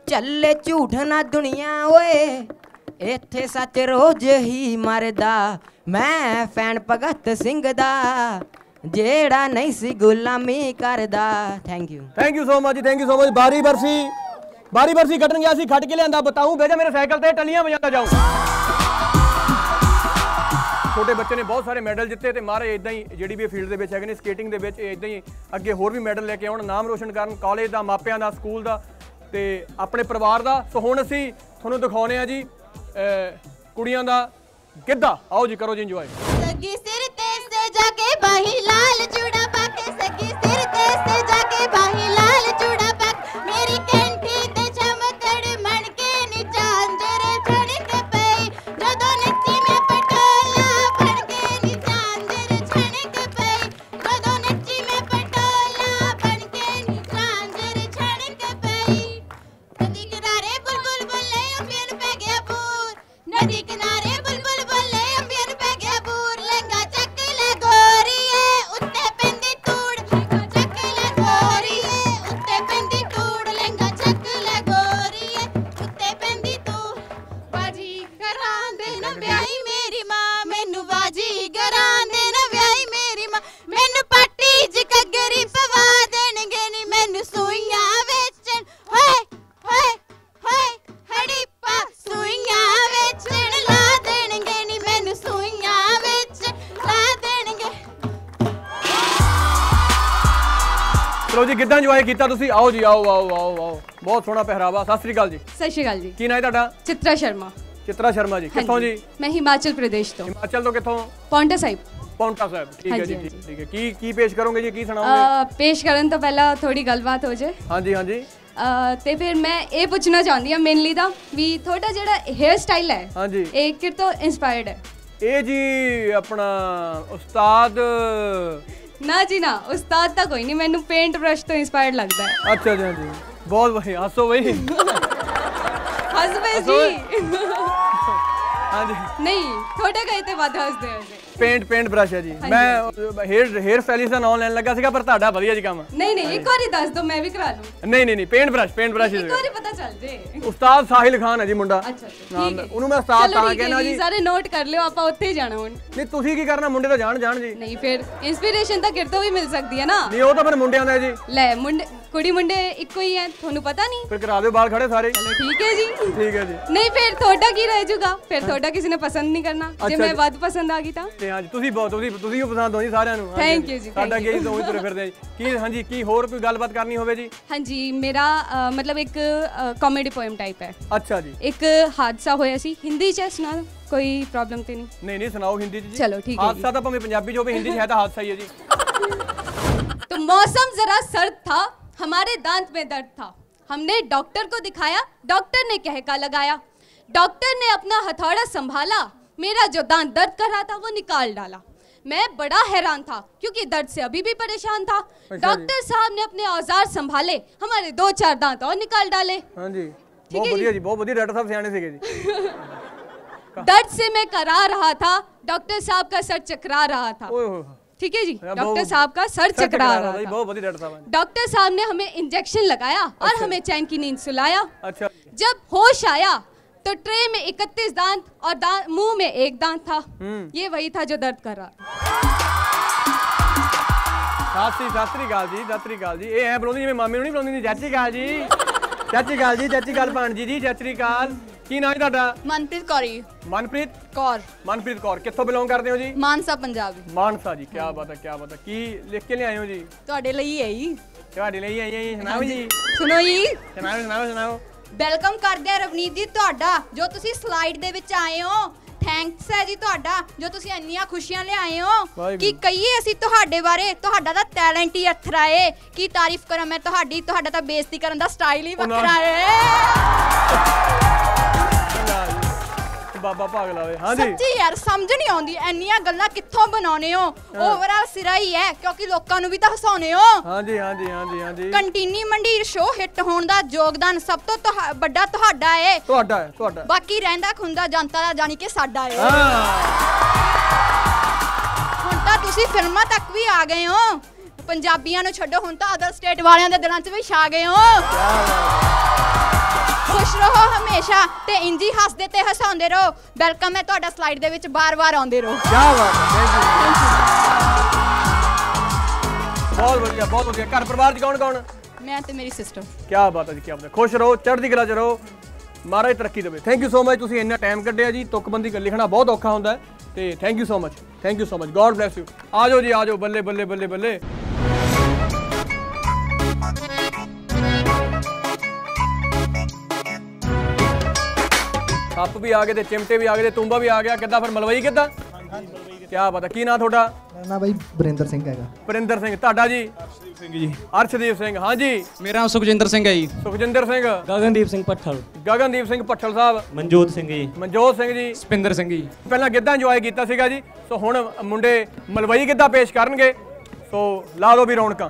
चले झूठ ना दुनिया ओए इत्थे सच रोज ही मरदा मैं फैन भगत सिंह दा जेड़ा नहीं सी गुलामी करदा thank you thank you so much thank you so much बारी बरसी बारी बरसी कटन गया सी खट के लियांदा बताऊं भेजा मेरे साइकिल ते टलियां बजाता जाऊं छोटे बच्चे ने बहुत सारे मैडल जितते ते मारे इदां ही जिहड़ी भी फील्ड दे विच हैगे ने स्केटिंग दे विच इदां ही अगे होर भी मैडल लेके आउण नाम रोशन करन कालेज दा मापिआं दा स्कूल दा ते अपने परिवार दा सो हुण असीं तुहानूं दिखाउने आ जी कुड़ियां दा गिद्दा आओ जी करो जी एंजॉय सगी सिर ते सजा के बाही लाल चूड़ा पाके सगी सिर ते सजा के बाही लाल चूड़ा पाके मेरी कैंठी ते चमकड़ मणके निचान जरे छड़ के पई जदों नच्ची मैं पटोला फड़ के निचान जरे छड़ के पई जदों नच्ची मैं पटोला फड़ के निचान जरे छड़ के पई नदी किनारे बुलबुल बोले अंबियन पे गया बूर नदी किनारे बुलबुल बोले अंबियन पे गया बूर लंगा चक ले गोरी है उत्ते पेंदी टूड़ लंगा चक ले गोरी है उत्ते पेंदी टूड़ लंगा चक ले गोरी है उत्ते पेंदी टूड़ बाजी करां देना ब्याही मेरी मां मेनू बाजी करां देना ब्याही मेरी मां मेनू पाटी ज कगरी पवा देणगे नी मेनू सूइयां वेचण होए होए होए हड़ी पा सूइयां वेचण ला देणगे नी मैनू सूइयां वेचण ला देणगे ਚਲੋ ਜੀ ਕਿੱਦਾਂ ਇੰਜੋਏ ਕੀਤਾ ਤੁਸੀਂ ਆਓ ਜੀ ਆਓ ਆਓ ਆਓ ਆਓ ਬਹੁਤ ਸੋਹਣਾ ਪਹਿਰਾਵਾ ਸਤਿ ਸ੍ਰੀ ਅਕਾਲ ਜੀ ਸਤਿ ਸ੍ਰੀ ਅਕਾਲ ਜੀ ਕੀ ਨਾਮ ਹੈ ਤੁਹਾਡਾ ਚਿਤਰਾ ਸ਼ਰਮਾ ਚਿਤਰਾ ਸ਼ਰਮਾ ਜੀ ਕਿੱਥੋਂ ਜੀ ਮੈਂ ਹਿਮਾਚਲ ਪ੍ਰਦੇਸ਼ ਤੋਂ ਹਿਮਾਚਲ ਤੋਂ ਕਿੱਥੋਂ ਪੌਂਟਾ ਸਾਹਿਬ ਪੌਂਟਾ ਸਾਹਿਬ ਠੀਕ ਹੈ ਜੀ ਠੀਕ ਹੈ ਕੀ ਕੀ ਪੇਸ਼ ਕਰੋਗੇ ਜੀ ਕੀ ਸੁਣਾਓਗੇ ਪੇਸ਼ ਕਰਨ ਤੋਂ ਪਹਿਲਾਂ ਥੋੜੀ ਗੱਲਬਾਤ ਹੋ ਜੇ ਹਾਂਜੀ ਹਾਂਜੀ ते फिर मैं ये पूछना चाहती हूँ मेनली दा भी थोड़ा जेड़ा हेयर स्टाइल है हाँ जी एक किर तो इंस्पायर्ड है ए जी अपना उस्ताद ना जी ना उस्ताद तक कोई नहीं मैंने पेंट ब्रश तो इंस्पायर्ड लगता है अच्छा जी जी बहुत भाई हंसो भाई हंस भाई जी हाँ जी नहीं थोड़ा कहीं तो बात हंस दे पेंट पेंट ब्रश है जी मैं हेयर हेयर स्टाइलिस्ट का नाम लेने लगा सीगा पर ताड़ा बढ़िया जी काम नहीं नहीं एक और ही दस दो मैं भी करा लूं नहीं नहीं नहीं पेंट ब्रश पेंट ब्रश एक और ही पता चल जे उस्ताद साहिल खान है जी मुंडा अच्छा नाम उन्होंने मैं उस्ताद ता कहना जी सारे नोट कर लियो आपा ओथे ही जाना हुन नहीं ਤੁਸੀਂ ਕੀ ਕਰਨਾ ਮੁੰਡੇ ਤਾਂ ਜਾਣ ਜਾਣ ਜੀ ਨਹੀਂ ਫਿਰ ਇਨਸਪੀਰੇਸ਼ਨ ਤਾਂ ਕਿਰਤੋਂ ਵੀ ਮਿਲ ਸਕਦੀ ਹੈ ਨਾ ਨਹੀਂ ਉਹ ਤਾਂ ਫਿਰ ਮੁੰਡਿਆਂ ਦਾ ਜੀ ਲੈ ਮੁੰਡੇ ਕੁੜੀ ਮੁੰਡੇ ਇੱਕੋ ਹੀ ਹੈ ਤੁਹਾਨੂੰ ਪਤਾ ਨਹੀਂ ਫਿਰ ਕਰਾ ਦਿਓ ਬਾਲ ਖੜੇ ਸਾਰੇ ਚਲੋ ਠੀਕ ਹੈ ਜੀ ਠੀਕ ਹੈ ਜੀ ਨਹੀਂ ਫਿਰ ਤੁਹਾਡਾ ਕੀ ਰਹਿ ਜੂਗਾ ਫਿਰ ਤੁਹਾਡਾ ਕਿਸੇ ਨੇ ਪਸੰਦ ਨਹੀਂ ਕਰਨਾ ਜੇ ਮੈਂ ਵੱਧ ਪਸੰਦ ਆ ਗਈ ਤਾਂ हाँ जी तुसी बहुत तुसी तुसी को पसंद हो जी सारे नु थैंक यू जी साडा के ही तो तुरे फिरदे की हां जी की होर कोई गलबात करनी होवे जी हां जी मेरा आ, मतलब एक कॉमेडी पोएम टाइप है अच्छा जी एक हादसा होया सी हिंदी च सुना कोई प्रॉब्लम ते नहीं नहीं नहीं सुनाओ हिंदी च जी चलो ठीक है हादसा तो भावे पंजाबी जो भी हिंदी च है तो हादसा ही है जी तो मौसम जरा सर्द था, हमारे दांत में दर्द था। हमने डॉक्टर को दिखाया, डॉक्टर ने कहका लगाया। डॉक्टर ने अपना हथौड़ा संभाला, मेरा जो दांत दर्द कर रहा था वो निकाल डाला। मैं बड़ा हैरान था क्योंकि दर्द से अभी भी परेशान था। डॉक्टर साहब ने अपने औजार संभाले, हमारे दो चार दांत और निकाल डाले। हाँ जी, बहुत बढ़िया जी, बहुत बढ़िया, डॉक्टर साहब सियाने से जी। दर्द से मैं करा रहा था, डॉक्टर साहब का सर चकरा रहा था। ठीक है जी, डॉक्टर साहब का सर चकरा रहा था। डॉक्टर साहब ने हमें इंजेक्शन लगाया और हमें चैन की नींद सुलाया। जब होश आया तो ट्रे में इकतीस दांत और दांत मुंह में एक दांत था। ये वही था जो दर्द कर रहा था। शास्त्री गाल जी, शास्त्री गाल जी, ये है बलोनी में मामी नहीं बलोनी चाची गाल जी, चाची गाल जी, चाची गाल पांड जी जी, चाची गाल। की नाम है तुम्हारा? मनप्रीत कौरी। मनप्रीत कौर। मनप्रीत कौर कित्थों बिलोंग करते हो जी? मानसा पंजाब। मानसा जी, क्या बात है, क्या बात है। की लिख के ले आए हो जी? ਤੁਹਾਡੇ ਲਈ ਆਈ, ਤੁਹਾਡੇ ਲਈ ਆਈ ਆਈ। ਸੁਣਾਓ ਜੀ, ਸੁਣੋ ਜੀ, ਸੁਣਾਓ ਸੁਣਾਓ ਸੁਣਾਓ। ਵੈਲਕਮ ਕਰਦੇ ਆ ਰਵਨੀਤ ਜੀ ਤੁਹਾਡਾ, ਜੋ ਤੁਸੀਂ ਸਲਾਈਡ ਦੇ ਵਿੱਚ ਆਏ ਹੋ। ਥੈਂਕਸ ਹੈ ਜੀ ਤੁਹਾਡਾ, ਜੋ ਤੁਸੀਂ ਇੰਨੀਆਂ ਖੁਸ਼ੀਆਂ ਲਿਆਏ ਹੋ ਕਿ ਕਹੀਏ ਅਸੀਂ ਤੁਹਾਡੇ ਬਾਰੇ। ਤੁਹਾਡਾ ਤਾਂ ਟੈਲੈਂਟ ਹੀ ਅਥਰਾ ਏ, ਕੀ ਤਾਰੀਫ ਕਰਾਂ ਮੈਂ ਤੁਹਾਡੀ। ਤੁਹਾਡਾ ਤਾਂ ਬੇਇੱਜ਼ਤੀ ਕਰਨ ਦਾ ਸਟਾਈਲ ਹੀ ਵੱਖਰਾ ਏ। ਬਾਬਾ ਪਾਗਲਾ ਵੇ। ਹਾਂ ਜੀ ਸੱਚੀ ਯਾਰ ਸਮਝ ਨਹੀਂ ਆਉਂਦੀ, ਇੰਨੀਆਂ ਗੱਲਾਂ ਕਿੱਥੋਂ ਬਣਾਉਨੇ ਹੋ? ਓਵਰਆਲ ਸਿਰਾ ਹੀ ਹੈ ਕਿਉਂਕਿ ਲੋਕਾਂ ਨੂੰ ਵੀ ਤਾਂ ਹਸਾਉਨੇ ਹੋ। ਹਾਂ ਜੀ ਹਾਂ ਜੀ ਹਾਂ ਜੀ ਹਾਂ ਜੀ। ਕੰਟੀਨੀ ਮੰਡੀਰ ਸ਼ੋਅ ਹਿੱਟ ਹੋਣ ਦਾ ਯੋਗਦਾਨ ਸਭ ਤੋਂ ਵੱਡਾ ਤੁਹਾਡਾ ਏ, ਤੁਹਾਡਾ ਏ, ਤੁਹਾਡਾ। ਬਾਕੀ ਰਹਿੰਦਾ ਖੁੰਦਾ ਜਨਤਾ ਦਾ ਜਾਨੀ ਕਿ ਸਾਡਾ ਏ। ਹੁਣ ਤਾਂ ਤੁਸੀਂ ਫਿਲਮਾਂ ਤੱਕ ਵੀ ਆ ਗਏ ਹੋ। ਪੰਜਾਬੀਆਂ ਨੂੰ ਛੱਡੋ, ਹੁਣ ਤਾਂ ਅਦਰ ਸਟੇਟ ਵਾਲਿਆਂ ਦੇ ਦਿਲਾਂ 'ਚ ਵੀ ਛਾ ਗਏ ਹੋ। खुश रहो हमेशा ते इंजी हसदे ते हसाउंदे रहो। वेलकम है तुहाडा, स्लाइड दे विच बार बार आउंदे रहो। क्या बात है, थैंक यू। बहुत बढ़िया, बहुत बढ़िया। घर परिवार च कौन कौन? मैं ते मेरी सिस्टर। क्या बात है जी, क्या बात है। खुश रहो, चढ़दी कला च रहो, महाराज तरक्की देवे। थैंक यू सो मच, तुसीं इन्ना टाइम कड्ढिया जी। तुकबंदी लिखना बहुत औखा हुंदा है ते thank you so much, thank you so much. God bless you. आ जाओ जी, आ जाओ। बल्ले बल्ले बल्ले बल्ले। आप भी आ गए थे, चिमटे भी आ गए थे, तुम्बा भी आ गया। किदा फिर मलवई किदा? क्या पता। की नाम थोड़ा? ना भाई प्रियंदर सिंह हैगा। प्रियंदर सिंह। ਤੁਹਾਡਾ ਜੀ? ਅਰਸ਼ਦੀਪ ਸਿੰਘ ਜੀ। ਅਰਸ਼ਦੀਪ ਸਿੰਘ। ਹਾਂ ਜੀ। ਮੇਰਾ ਨਾਮ ਸੁਖਜਿੰਦਰ ਸਿੰਘ ਹੈ ਜੀ। ਸੁਖਜਿੰਦਰ ਸਿੰਘ। ਗਗਨਦੀਪ ਸਿੰਘ ਪੱਠਲ। ਗਗਨਦੀਪ ਸਿੰਘ ਪੱਠਲ ਸਾਹਿਬ। ਮਨਜੋਤ ਸਿੰਘ ਜੀ। ਮਨਜੋਤ ਸਿੰਘ ਜੀ। ਸੁਪਿੰਦਰ ਸਿੰਘ ਜੀ। ਪਹਿਲਾਂ ਗਿੱਧਾ ਇੰਜੋਏ ਕੀਤਾ ਸੀਗਾ ਜੀ, ਸੋ ਹੁਣ ਮੁੰਡੇ ਮਲਵਈ ਗਿੱਧਾ ਪੇਸ਼ ਕਰਨਗੇ, ਸੋ ਲਾ ਲਓ ਵੀ ਰੌਣਕਾਂ।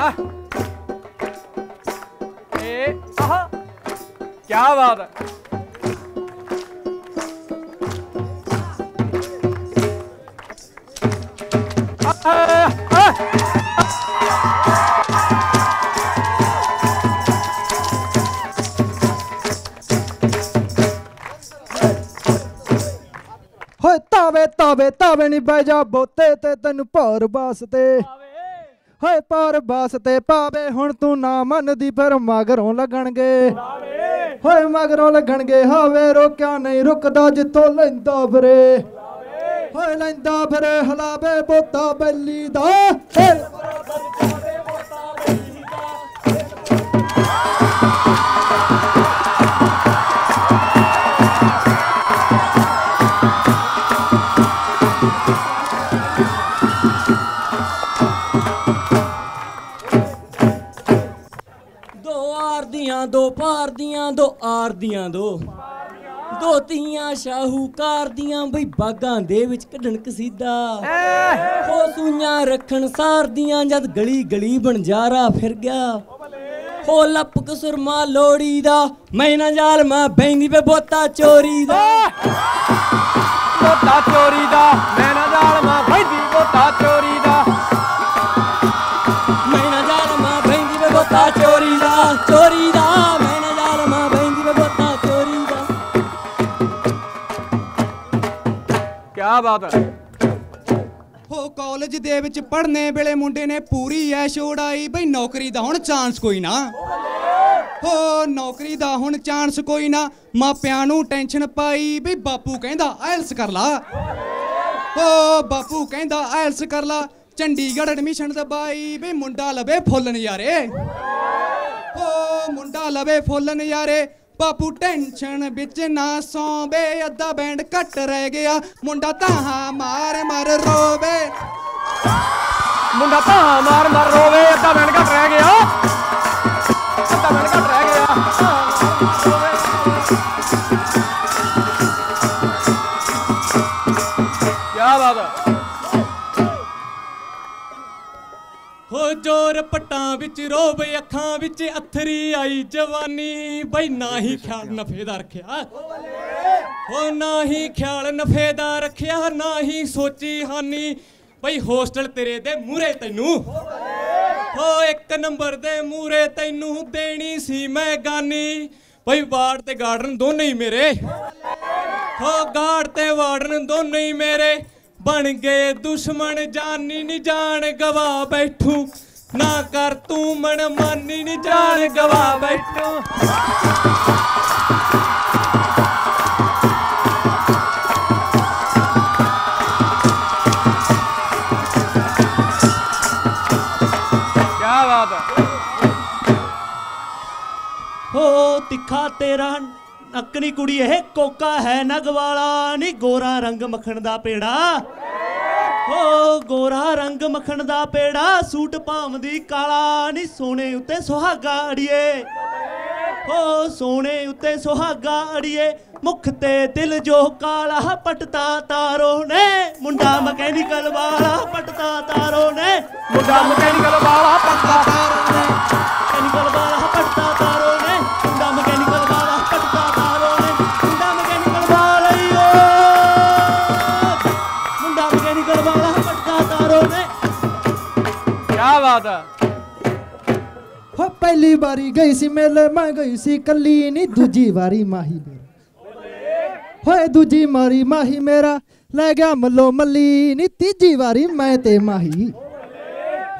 ਆ आहा, क्या बात है। आहा, आहा, हो तावे तावे तावे नी बजा बोते ते तेन पौर वास्ते ਹੋਏ ਪਾਰ ਬਾਸ ਤੇ ਪਾਵੇ। ਹੁਣ ਤੂੰ ਨਾ ਮੰਨਦੀ ਫਿਰ ਮਗਰੋਂ ਲੱਗਣਗੇ, ਹੋਏ ਮਗਰੋਂ ਲੱਗਣਗੇ। ਹਾਵੇ ਰੋਕਿਆ ਨਹੀਂ ਰੁਕਦਾ ਜਿੱਥੋਂ ਲੈਂਦਾ ਫਿਰੇ, ਹੋਏ ਲੈਂਦਾ ਫਿਰੇ। ਹਲਾਵੇ ਬੋਤਾ ਬੈਲੀ ਦਾ दो पार दियां दो आर दियां दो दो तियां शाहूकार दियां बई बागां दे विच कढण कसीदा। ओ सूइयां रखण सार दियां जद गली गली बणजारा फिर गया। ओ लपक सुरमा लोड़ी दा मैं ना जाल मां बैंदी पे बोता चोरी दा, बोता चोरी दा मैं ना जाल मां बैंदी बोता चोरी दा, मैं ना जाल मां बैंदी पे बोता चोरी दा, चोरी दा। क्या बात है। हो कॉलेज दे विच पढ़ने वेले मुंडे ने पूरी ऐश उड़ाई बई नौकरी दा हुण चांस कोई ना, हो नौकरी दा हुण चांस कोई ना। मापियां नूं टेंशन पाई बई बापू कहंदा आइल्स कर ला, हो बापू कहंदा आइल्स कर ला। चंडीगढ़ एडमिशन दबाई बई मुंडा लवे फुल नज़ारे, हो मुंडा लवे फुल नज़ारे। बापू टेंशन बिच ना सौंबे, अद्धा बैंड घट रह गया, मुंडा ताहा मार मार रोवे, मुंडा ताहा मार मार रोवे, अद्धा बैंड घट रह गया, अद्धा बैंड घट रह गया। हो जोर पट्टां विच रोब, अखां विच अथरी आई जवानी, बई ना ही ख्याल नफे दा रखिया, हो ना ही ख्याल नफे दा रखिया, ना ही सोची हानी, बई होस्टल तेरे दे मूरे तैनू, हो एक नंबर दे मूरे तैनू देनी सी मैं गानी, बई वार्ड ते गार्डन दोनों ही मेरे, हो गार्ड ते वार्डन दोनों ही मेरे, बन गए दुश्मन जानी नी जान गवा बैठू, ना कर तू मन मानी नी जान गवा बैठू। क्या बात है। हो तिखा तेरा नकली कुड़ी है, कोका है नग वाला, नी गोरा रंग मक्खन दा पेड़ा, हो गोरा रंग मक्खन दा पेड़ा, सूट पावंदी काला, नी सोने उत्ते सुहागा अड़िए, हो सोने उत्ते सुहागा अड़िए, मुख ते दिल जो काला, पटता तारो ने मुंडा मकैनिकल वाला, पटता तारो ने मुंडा मकैनिकल वाला, पटता तारो ने मकैनिकल वाला, पटता तारो ने मुंडा मकैनिकल वाला, पटता तारो ने मुंडा मकैनिकल वाला, मुंडा मकैनिकल वाला, पटता तारो ने। क्या बात है। हो पहली बारी गई सी मेले, मैं गई सी कली नी, दूजी बारी माही मेरा, हो दूजी मारी माही मेरा, लै गया मलो मली नी, तीजी बारी मैं ते माही,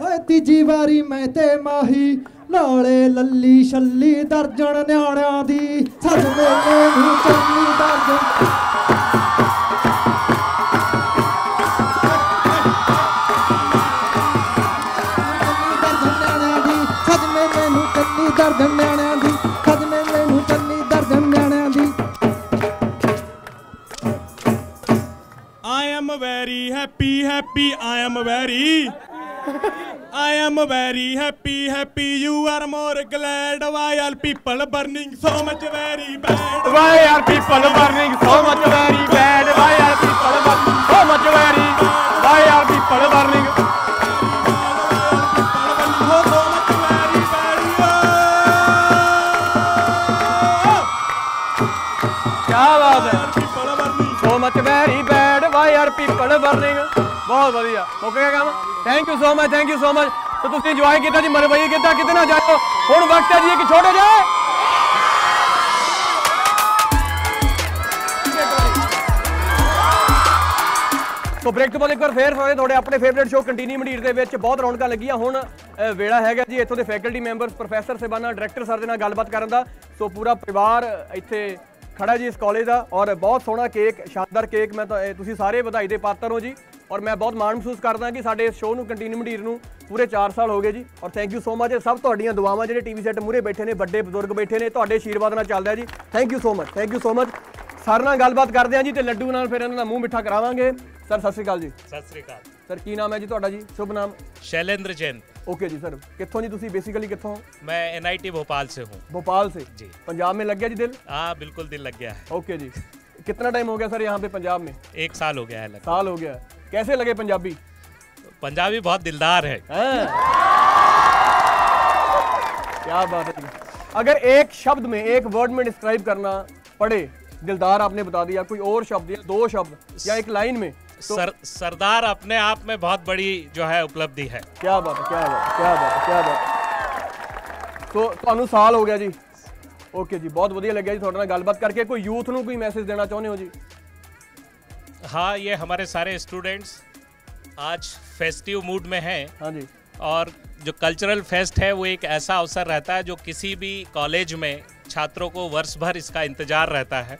हो तीजी बारी मैं ते माही, नाले लल्ली छल्ली दर्जन न्याणियां दी, सदमे मेनू चंगी दर्जन। सदमे मेनू चंगी दर्जन न्याणियां दी, सदमे मेनू चंगी दर्जन न्याणियां दी। I am very happy happy, I am very I am very happy, happy. You are more glad. Why are people burning so much very bad? Why are people burning so much very bad? Why are people burning so much very bad? Why are people burning so much very bad? क्या बात है। So much very bad. Why are people burning? बहुत बढ़िया। Okay क्या काम। Thank you so much, thank you so much. तो तुमने enjoy किया जी, मरवाई किया कितना जाए, हूँ वक्त है जी कि छोड़े जाए। तो ब्रेक तो बाद एक बार फिर सारे थोड़े अपने फेवरेट शो कंटीन्यू मंडीर के विच बहुत रौनक लगी। हूँ वेला है जी इतों के फैकल्टी मैंबर्स, प्रोफैसर साहबाना, डायरैक्टर सर के नाल गलबात करन दा। सो पूरा परिवार इत्थे खड़ा जी इस कॉलेज का, और बहुत सोहना केक, शानदार केक। मैं तुसीं सारे बधाई के पात्र हो जी, और मैं बहुत माण महसूस करदा कि साडे इस शो नूं कंटीन्यू मंडीर नूं पूरे चार साल हो गए जी। और थैंक यू सो मच सब तुहाडीआं दुआवां, जिहड़े टीवी सैट मूहरे बैठे ने, वड्डे बजुर्ग बैठे ने, तुहाडे आशीर्वाद नाल चलदा जी। Thank you so much, thank you so much. Sir नाल गलबात करदे हां जी, ते लड्डू नाल फिर इन्हां दा मूँह मिठा करावांगे। सर सत श्री अकाल जी। सत श्री अकाल। सर की नाम है जी तुहाडा जी? शुभ नाम? शैलेंद्र जैन। ओके जी सर, कितों जी तुसी बेसिकली कितों? मैं एन आई टी भोपाल से हूँ। भोपाल से जी। पंजाब में लग गया जी दिल? हाँ बिल्कुल दिल लग गया है। ओके जी, कितना टाइम हो गया सर यहाँ पे पंजाब में? एक साल हो गया है। साल हो गया। कैसे लगे पंजाबी? पंजाबी बहुत दिलदार है। क्या बात है। अगर एक शब्द में, एक वर्ड में डिस्क्राइब करना पड़े, दिलदार आपने बता दिया, कोई और शब्द या दो शब्द या एक लाइन में? तो सर, सरदार अपने आप में बहुत बड़ी जो है उपलब्धि है। क्या बात है, क्या बात, क्या बात, क्या बात। तो तुहानू साल हो गया जी। ओके जी, बहुत बढ़िया लगे जी थोड़े नाल गलबात करके। कोई यूथ नू कोई मैसेज देना चाहते हो जी? हाँ, ये हमारे सारे स्टूडेंट्स आज फेस्टिव मूड में हैं। हाँ जी। और जो कल्चरल फेस्ट है वो एक ऐसा अवसर रहता है जो किसी भी कॉलेज में छात्रों को वर्ष भर इसका इंतज़ार रहता है।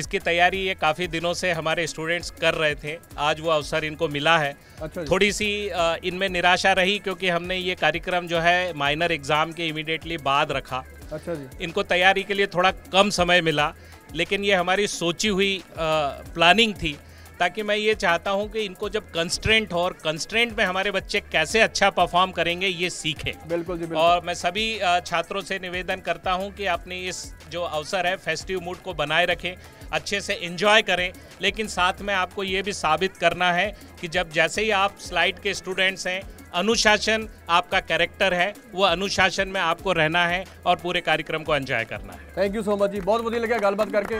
इसकी तैयारी ये काफ़ी दिनों से हमारे स्टूडेंट्स कर रहे थे, आज वो अवसर इनको मिला है। अच्छा। थोड़ी सी इनमें निराशा रही क्योंकि हमने ये कार्यक्रम जो है माइनर एग्ज़ाम के इमीडिएटली बाद रखा। अच्छा जी। इनको तैयारी के लिए थोड़ा कम समय मिला, लेकिन ये हमारी सोची हुई प्लानिंग थी, ताकि मैं ये चाहता हूँ कि इनको जब कंस्ट्रेंट हो और कंस्ट्रेंट में हमारे बच्चे कैसे अच्छा परफॉर्म करेंगे ये सीखें। बिल्कुल जी बिल्कुल। और मैं सभी छात्रों से निवेदन करता हूँ कि आपने इस जो अवसर है फेस्टिव मूड को बनाए रखें, अच्छे से एंजॉय करें, लेकिन साथ में आपको ये भी साबित करना है कि जब जैसे ही आप स्लाइड के स्टूडेंट्स हैं, अनुशासन आपका कैरेक्टर है, वो अनुशासन में आपको रहना है और पूरे कार्यक्रम को एंजॉय करना है। थैंक यू सो मच जी, बहुत बढ़िया लगा गलबात करके।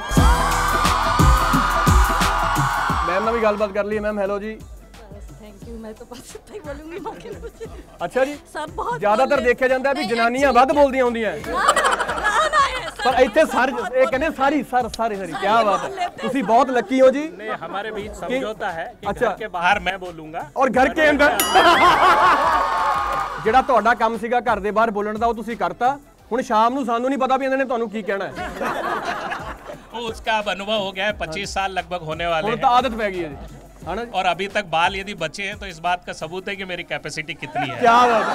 मैम ने भी गलबात कर ली। मैम हेलो जी। थैंक यू, मैं तो बस इतना ही बोलूंगी, बाकी कुछ। अच्छा जी, सब बहुत ज्यादातर देखा जाता है भी जनानियां ਵੱਧ बोलदियां ਹੁੰਦੀਆਂ पर इतने सारे ये कहने सारी सारी सारी सारी क्या बात है, तुसी बहुत लकी हो जी। नहीं, हमारे बीच समझौता है कि अच्छा, घर के बाहर मैं बोलूंगा और घर के अंदर जिहड़ा तुहाडा काम सीगा घर दे बाहर बोलण दा, ओह तुसी करता। हुण शाम नूं सानू नहीं पता भी इन्हां ने तुहानू की कहना है, वो उसका अनुभव हो गया है। पच्चीस साल लगभग होने वाले हैं, आदत पै गई है जी, है ना। और अभी तक बाल यदि बचे हैं तो इस बात का सबूत है कि मेरी कैपेसिटी कितनी है। क्या बात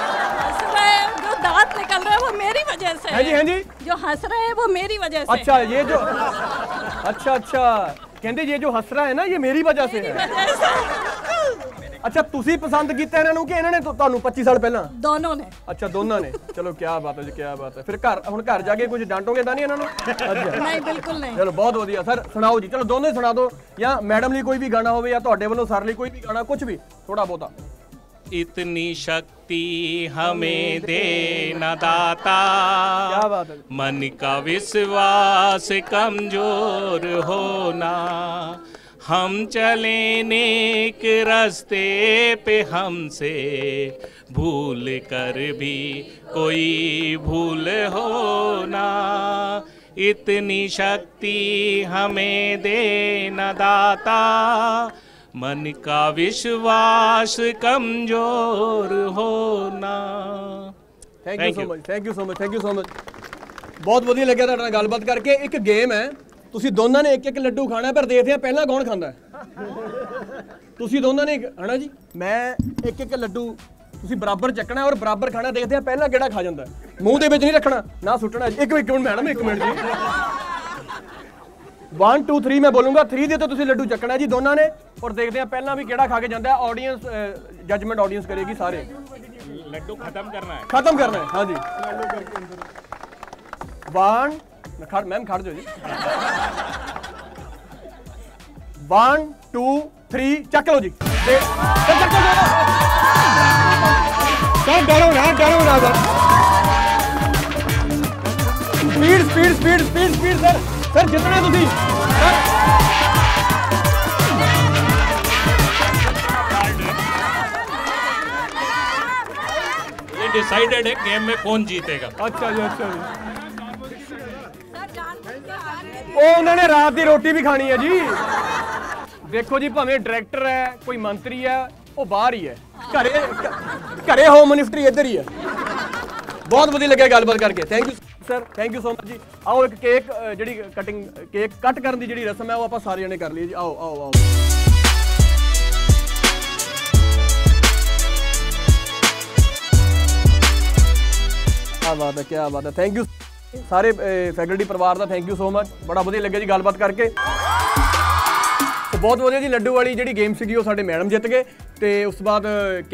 है, जो दांत निकल रहा है वो मेरी वजह से है जी, है जी। जो हंस रहे हैं वो मेरी वजह से। अच्छा ये जो अच्छा अच्छा कहते ये जो हंस रहा है ना ये मेरी वजह से है। अच्छा तुसी पसंद कीता इन्हां नूं कि इन्हां ने तुहानूं पच्चीस साल पहला? दोनों ने। अच्छा दोनों ने, चलो क्या बात है जी, क्या बात है। फिर घर हुण घर जाके कुछ डांटोगे तां नहीं इन्हां नूं? नहीं बिल्कुल नहीं। चलो बहुत वधिया। सर सुनाओ जी, चलो दोनों ही सुना दो, या मैडम लिए कोई भी गाना होवे या तुहाडे वल्लों सर लिए कोई भी गाना, कुछ भी थोड़ा बहुता। इतनी शक्ति हमें देना दाता, क्या बात है, मन का विश्वास कमजोर होना, हम चले नेक रास्ते पे हमसे भूल कर भी कोई भूल हो ना, इतनी शक्ति हमें देना दाता, मन का विश्वास कमजोर होना। Thank you so much, thank you so much, thank you so much. बहुत वधिया लगे तुहाडे नाल गलबात करके। एक गेम है, ਤੁਸੀਂ ਦੋਨਾਂ ਨੇ ਇੱਕ ਇੱਕ ਲੱਡੂ ਖਾਣਾ ਪਰ ਦੇਖਦੇ ਆ ਪਹਿਲਾਂ ਕੌਣ ਖਾਂਦਾ। ਤੁਸੀਂ ਦੋਨਾਂ ਨੇ ਹਨਾ ਜੀ, ਮੈਂ ਇੱਕ ਇੱਕ ਲੱਡੂ ਤੁਸੀਂ ਬਰਾਬਰ ਚੱਕਣਾ ਔਰ ਬਰਾਬਰ ਖਾਣਾ, ਦੇਖਦੇ ਆ ਪਹਿਲਾਂ ਕਿਹੜਾ ਖਾ ਜਾਂਦਾ। ਮੂੰਹ ਦੇ ਵਿੱਚ ਨਹੀਂ ਰੱਖਣਾ ਨਾ ਸੁੱਟਣਾ। ਇੱਕ ਮਿੰਟ ਮੈਡਮ, ਇੱਕ ਮਿੰਟ ਜੀ। वन टू थ्री मैं बोलूंगा, थ्री दे तो तुसी लड्डू चकना जी दोनों ने, और देखते हैं पहला भी केड़ा खा के जाता है। ऑडियंस जजमेंट ऑडियंस करेगी, सारे लड्डू खत्म करना है, खत्म करना है। हाँ जी, वन मैम खड़ जाओ जी। वन टू थ्री चक लो जी। डरो ना, डरो ना, speed speed speed speed speed sir sir जितना तुसी ये डिसाइडेड है गेम में कौन जीतेगा। अच्छा जी, अच्छा जी। उन्होंने रात की रोटी भी खानी है जी। देखो जी, भावे डायरेक्टर है, कोई मंत्री है, वो बाहर ही है, घरे घरे होम मिनिस्ट्री इधर ही है। बहुत वधिया लगे गलबात करके। Thank you sir, thank you so much जी। आओ एक केक जी, कटिंग केक कट करने की जी रस्म है वो आप सारे जने कर लिए जी। आओ आओ आओ। क्या बात है, क्या बात है। थैंक यू सारे फैकल्टी परिवार का, थैंक यू सो मच। बड़ा वधिया लगे जी गलबात करके। तो बहुत वधिया जी, लड्डू वाली जी गेम सीगी वो साडे मैडम जित गए, तो उस बाद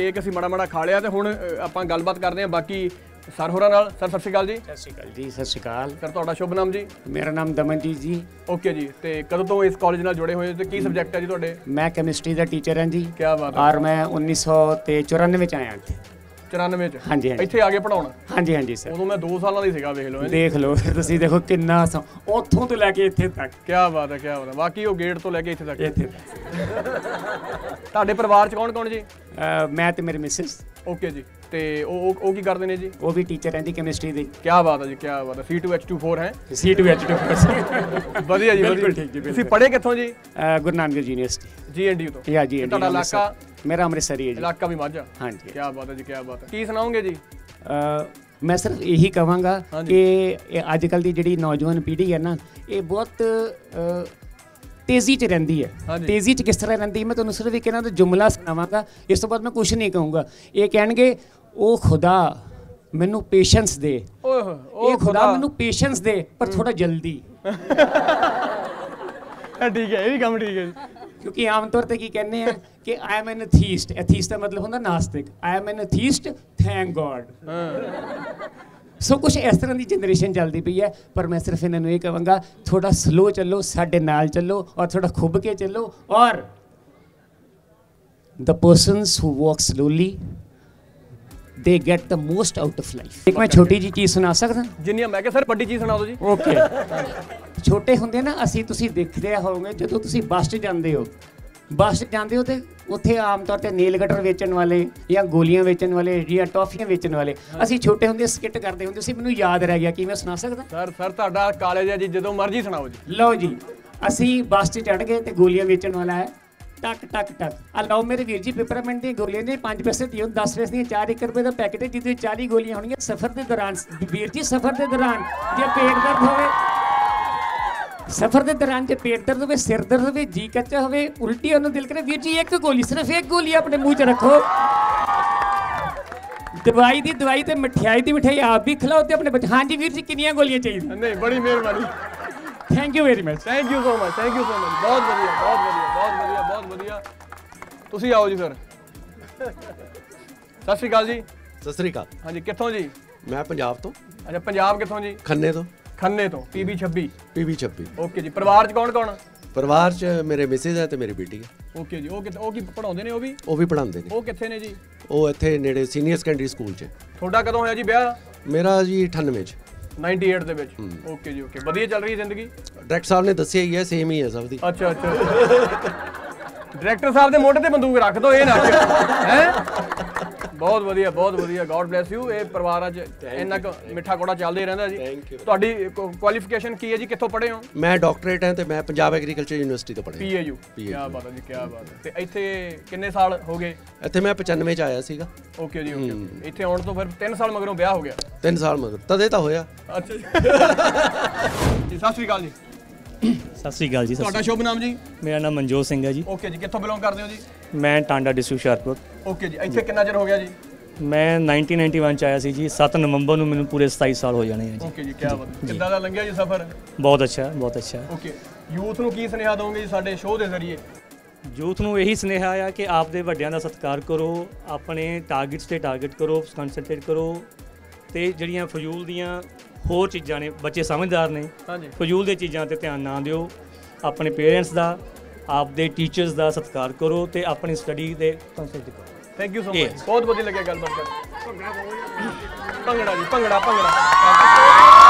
केक असीं माड़ा माड़ा खा लिया। तो हुण आपां गलबात करदे हां बाकी सर होरां नाल। सर सत श्री अकाल जी। सत श्री अकाल जी। सत श्री अकाल। सर तुहाडा शुभ नाम जी? मेरा नाम दमनजीत जी। ओके जी, तो कदों तो इस कॉलेज नाल जुड़े हुए, तो की सबजैक्ट है जी तुहाडे? मैं कैमिस्ट्री का टीचर हाँ जी। क्या बात है। और मैं उन्नीस सौ ते चौरानवे च आया चौरानवे हाँ जी, इतने आगे पढ़ाना। हाँ जी, हाँ जी सर। उदों मैं दो साल ही सीगा। देख लो देख लो फिर तुसीं देखो कितना उत्थों तो लैके इत्थे तक। क्या बात है, क्या बात है। बाकी वो गेट तो लैके इत्थे तक इत्थे तक। तुहाडे परिवार च कौन कौन जी? मैं ते मेरी मिसेस। ओके जी, ते ओ ओ की करदे ने जी? वो भी टीचर हैं जी केमिस्ट्री दी। क्या बात है जी, क्या बात है। C two H two four हैं। C two H two four. बढ़िया जी, बिल्कुल ठीक जी। तुसीं पढ़े कित्थों जी? Guru Nanak Dev university G N D U तो। या जी एन डी यू। तुहाडा इलाका? मेरा अमृतसर ही है। इलाका भी माझा। हाँ जी। क्या बात है जी, क्या बात है। की सुनाओगे जी? मैं सिर्फ यही कहूँगा कि अजकल की जी नौजवान पीढ़ी है ना, ये बहुत तेजी च रही है। तेजी च किस तरह रही है, मैं तुम्हें सिर्फ एक इन्हों का जुमला सुनावांगा, इस तो बाद मैं कुछ नहीं कहूँगा। ये कह खुदा मैनू पेशेंस दे, ये खुदा मैनू पेशेंस दे पर थोड़ा जल्दी। ठीक है, ये भी काम ठीक है। क्योंकि आमतौर पर की कहने हैं कि I am an atheist, atheist का मतलब होता नास्तिक, I am an atheist thank God. सब कुछ इस तरह की जनरेशन चलती पई है, पर मैं सिर्फ इन्होंने ये कहूँगा थोड़ा स्लो चलो, साढ़े नाल चलो और थोड़ा खुब के चलो। और the persons who walk slowly they get the most out of life. एक मैं छोटी जी चीज़ सुना सकता जिन्नी मैं कह सर बड़ी चीज़ सुना दो जी। ओके, छोटे होंदे ना असी तुसी देखदे होवोगे जदों तुसी बस जांदे हो, बस जाते हो तो उत्थे आम तौर पर नेल कटर वेचन वाले या गोलियां वेचन वाले या टॉफियां वेचन वाले, असं छोटे होंदे स्किट करते होंदे सी। मैनूं याद रह गया कि मैं सुना सकदा सर। सर तुहाडा कॉलेज है जी, जदों मर्जी सुनाओ जी। लो जी, असी बस चढ़ गए तो गोलियां वेचन वाला है टक टक टक, आ लो मेरे वीर जी पेपरमेंट दी गोलियां ने पाँच पैसे दी दस पैसे दी चार एक रुपए का पैकेट है जिसमें चाली गोलियां होणगीआं। सफर के दौरान वीर जी, सफर के दौरान जे पेट दर्द होवे, सफर के दौरान जे पेट दर्द होवे, सिर दर्द होवे, जी कच्चा होवे, उल्टी होने दिल करे, वीर जी एक गोली, सिर्फ एक गोली अपने मुँह च रखो। दवाई की दवाई तो मिठाई की मिठाई आप भी खिलाओ तो अपने बच्चे। हाँ जी वीर जी कितनी गोलियां चाहिए? नहीं, बड़ी मेहरबानी, thank you very much, thank you so much, thank you so much. बहुत बढ़िया, बहुत बढ़िया, बहुत बढ़िया, बहुत बढ़िया। तुसी आओ जी सर। सत श्री अकाल जी। सत श्री अकाल। हाँ जी, कितों जी? मैं पंजाब तो। अच्छा, पंजाब कितों जी? खन्ने तो। खन्ने तो, पीबी छब्बी। पीबी छब्बी। ओके जी, परिवार च कौन कौन? परिवार च मेरे मिसेज है ते मेरी बेटी है। ओके जी, ओ की पढ़ाउंदे ने? ओ भी ओ भी पढ़ाउंदे ने। ओ किथे ने जी? ओ इत्थे नेड़े सीनियर सेकेंडरी स्कूल च। थोड़ा कदों होया जी ब्याह? मेरा जी अठानवे च। अठानवे ਦੇ ਵਿੱਚ। ਓਕੇ ਜੀ, ਓਕੇ, ਵਧੀਆ ਚੱਲ ਰਹੀ ਹੈ ਜ਼ਿੰਦਗੀ? ਡਾਇਰੈਕਟਰ ਸਾਹਿਬ ਨੇ ਦੱਸਿਆ ਹੀ ਹੈ, ਸੇਮ ਹੀ ਹੈ ਸਭ ਦੀ। ਅੱਛਾ ਅੱਛਾ, ਡਾਇਰੈਕਟਰ ਸਾਹਿਬ ਦੇ ਮੋਢੇ ਤੇ ਬੰਦੂਕ ਰੱਖ ਦੋ, ਇਹ ਨਾ ਹੈ। ਬਹੁਤ ਵਧੀਆ, ਬਹੁਤ ਵਧੀਆ, ਗੋਡ ਬਲੈਸ ਯੂ। ਇਹ ਪਰਿਵਾਰਾਂ 'ਚ ਇੰਨਾ ਮਿੱਠਾ ਕੋੜਾ ਚੱਲਦੇ ਰਹਿੰਦਾ ਜੀ। ਤੁਹਾਡੀ ਕੁਆਲੀਫਿਕੇਸ਼ਨ ਕੀ ਹੈ ਜੀ, ਕਿੱਥੋਂ ਪੜ੍ਹੇ ਹੋ? ਮੈਂ ਡਾਕਟਰੇਟ ਹੈ ਤੇ ਮੈਂ ਪੰਜਾਬ ਐਗਰੀਕਲਚਰ ਯੂਨੀਵਰਸਿਟੀ ਤੋਂ ਪੜ੍ਹਿਆ। ਪੀਏਯੂ, ਕੀ ਬਾਤ ਹੈ ਜੀ, ਕੀ ਬਾਤ ਹੈ। ਤੇ ਇੱਥੇ ਕਿੰਨੇ ਸਾਲ ਹੋ ਗਏ? ਇੱਥੇ ਮੈਂ ਪਚਾਨਵੇਂ 'ਚ ਆਇਆ ਸੀਗਾ। ਓਕੇ ਜੀ, ਓਕੇ। ਇੱਥੇ ਆਉਣ ਤੋਂ ਫਿਰ ਤਿੰਨ ਸਾਲ ਮਗਰੋਂ ਵਿਆਹ ਹੋ ਗਿਆ? ਤਿੰਨ ਸਾਲ ਮਗਰ ਤਦੇ ਤਾਂ ਹੋਇਆ। ਅੱਛਾ ਜੀ, ਸਤਿ ਸ਼੍ਰੀ ਅਕਾਲ ਜੀ। ਸਤਿ ਸ਼੍ਰੀ ਅਕਾਲ ਜੀ। ਤੁਹਾਡਾ ਸ਼ੁਭ ਨਾਮ ਜੀ? ਮੇਰਾ ਨਾਮ ਮਨਜੋਤ ਸਿੰਘ ਹੈ ਜੀ। ਓਕੇ ਜੀ, ਕਿੱਥੋਂ ਬਿਲੋਂਗ ਕਰਦੇ ਹੋ ਜੀ? ਮੈਂ ਟਾਂਡਾ ਡਿਸਟ੍ਰਿਕਟ ਹੁਸ਼ਿਆਰਪੁਰ। ਓਕੇ ਜੀ, ਇੱਥੇ ਕਿੰਨਾ ਚਿਰ ਹੋ ਗਿਆ ਜੀ? ਮੈਂ ਨਾਈਨਟੀਨ ਨਾਈਨਟੀ वन ਚ ਆਇਆ ਸੀ ਜੀ। ਸੱਤ ਨਵੰਬਰ ਨੂੰ ਮੈਨੂੰ ਪੂਰੇ ਸਤਾਈ ਸਾਲ ਹੋ ਜਾਣੇ ਹੈ। ਓਕੇ ਜੀ, ਕੀ ਬਾਤ। ਕਿੱਦਾਂ ਦਾ ਲੰਘਿਆ ਜੀ ਸਫ਼ਰ? ਬਹੁਤ ਅੱਛਾ, ਬਹੁਤ ਅੱਛਾ। ਓਕੇ, ਯੂਥ ਨੂੰ ਕੀ ਸੁਨੇਹਾ ਦੋਗੇ ਜੀ ਸਾਡੇ ਸ਼ੋਅ ਦੇ ਜ਼ਰੀਏ? ਯੂਥ ਨੂੰ ਇਹੀ ਸੁਨੇਹਾ ਆ ਕਿ ਆਪਦੇ ਵੱਡਿਆਂ ਦਾ ਸਤਿਕਾਰ ਕਰੋ, ਆਪਣੇ ਟਾਰਗੇਟਸ 'ਤੇ ਟਾਰਗੇਟ ਕਰੋ, ਕੰਸਨਟਰੇਟ ਕਰੋ, ਅਤੇ ਜਿਹੜੀਆਂ ਫਜ਼ੂਲ ਦੀਆਂ ਹੋਰ ਚੀਜ਼ਾਂ ਨੇ, ਬੱਚੇ ਸਮਝਦਾਰ ਨੇ, ਫਜ਼ੂਲ ਦੇ ਚੀਜ਼ਾਂ 'ਤੇ ਧਿਆਨ ਨਾ ਦਿਓ। ਆਪਣੇ ਪੇਰੈਂਟਸ ਦਾ, ਆਪਦੇ ਟੀਚਰਸ ਦਾ ਸਤਿਕਾਰ ਕਰੋ ਅਤੇ ਆਪਣੀ ਸਟੱਡੀ 'ਤੇ ਕੰਸਨਟਰੇਟ ਕਰੋ। ਥੈਂਕ ਯੂ ਸੋ ਮਚ, ਬਹੁਤ ਵਧੀਆ ਲੱਗਿਆ ਗੱਲਬਾਤ ਕਰਕੇ। ਭੰਗੜਾ ਜੀ, ਭੰਗੜਾ ਭੰਗੜਾ ਭੰਗੜਾ।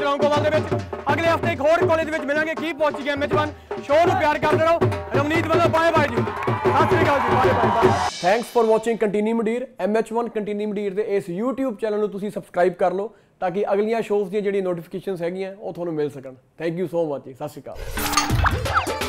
ਕਾਲਜ ਲੌਂਗੋਵਾਲ ਦੇ ਵਿੱਚ। ਅਗਲੇ ਹਫਤੇ ਇੱਕ ਹੋਰ ਕਾਲਜ ਵਿੱਚ ਮਿਲਾਂਗੇ। ਕੀ ਪਹੁੰਚ ਗਿਆ ਐਮ ਐਚ ਵਨ ਸ਼ੋਅ ਨੂੰ ਪਿਆਰ ਕਰਦੇ ਰਹੋ। ਰਵਨੀਤ ਵੱਲੋਂ ਬਾਏ ਬਾਏ ਜੀ, ਸਤਿ ਸ਼੍ਰੀ ਅਕਾਲ ਜੀ, bye bye. Thanks for watching ਕੰਟੀਨੀ ਮੰਡੀਰ। ਐਮ ਐਚ ਵਨ ਕੰਟੀਨੀ ਮੰਡੀਰ ਦੇ ਇਸ YouTube ਚੈਨਲ ਨੂੰ ਤੁਸੀਂ ਸਬਸਕ੍ਰਾਈਬ ਕਰ ਲਓ ਤਾਂ ਕਿ ਅਗਲੀਆਂ ਸ਼ੋਅਸ ਦੀਆਂ ਜਿਹੜੀਆਂ ਨੋਟੀਫਿਕੇਸ਼ਨਸ ਹੈਗੀਆਂ ਉਹ ਤੁਹਾਨੂੰ ਮਿਲ ਸਕਣ। ਥੈਂਕ ਯੂ ਸੋ ਮਚ ਜੀ, ਸਤਿ ਸ਼੍ਰੀ ਅਕਾਲ।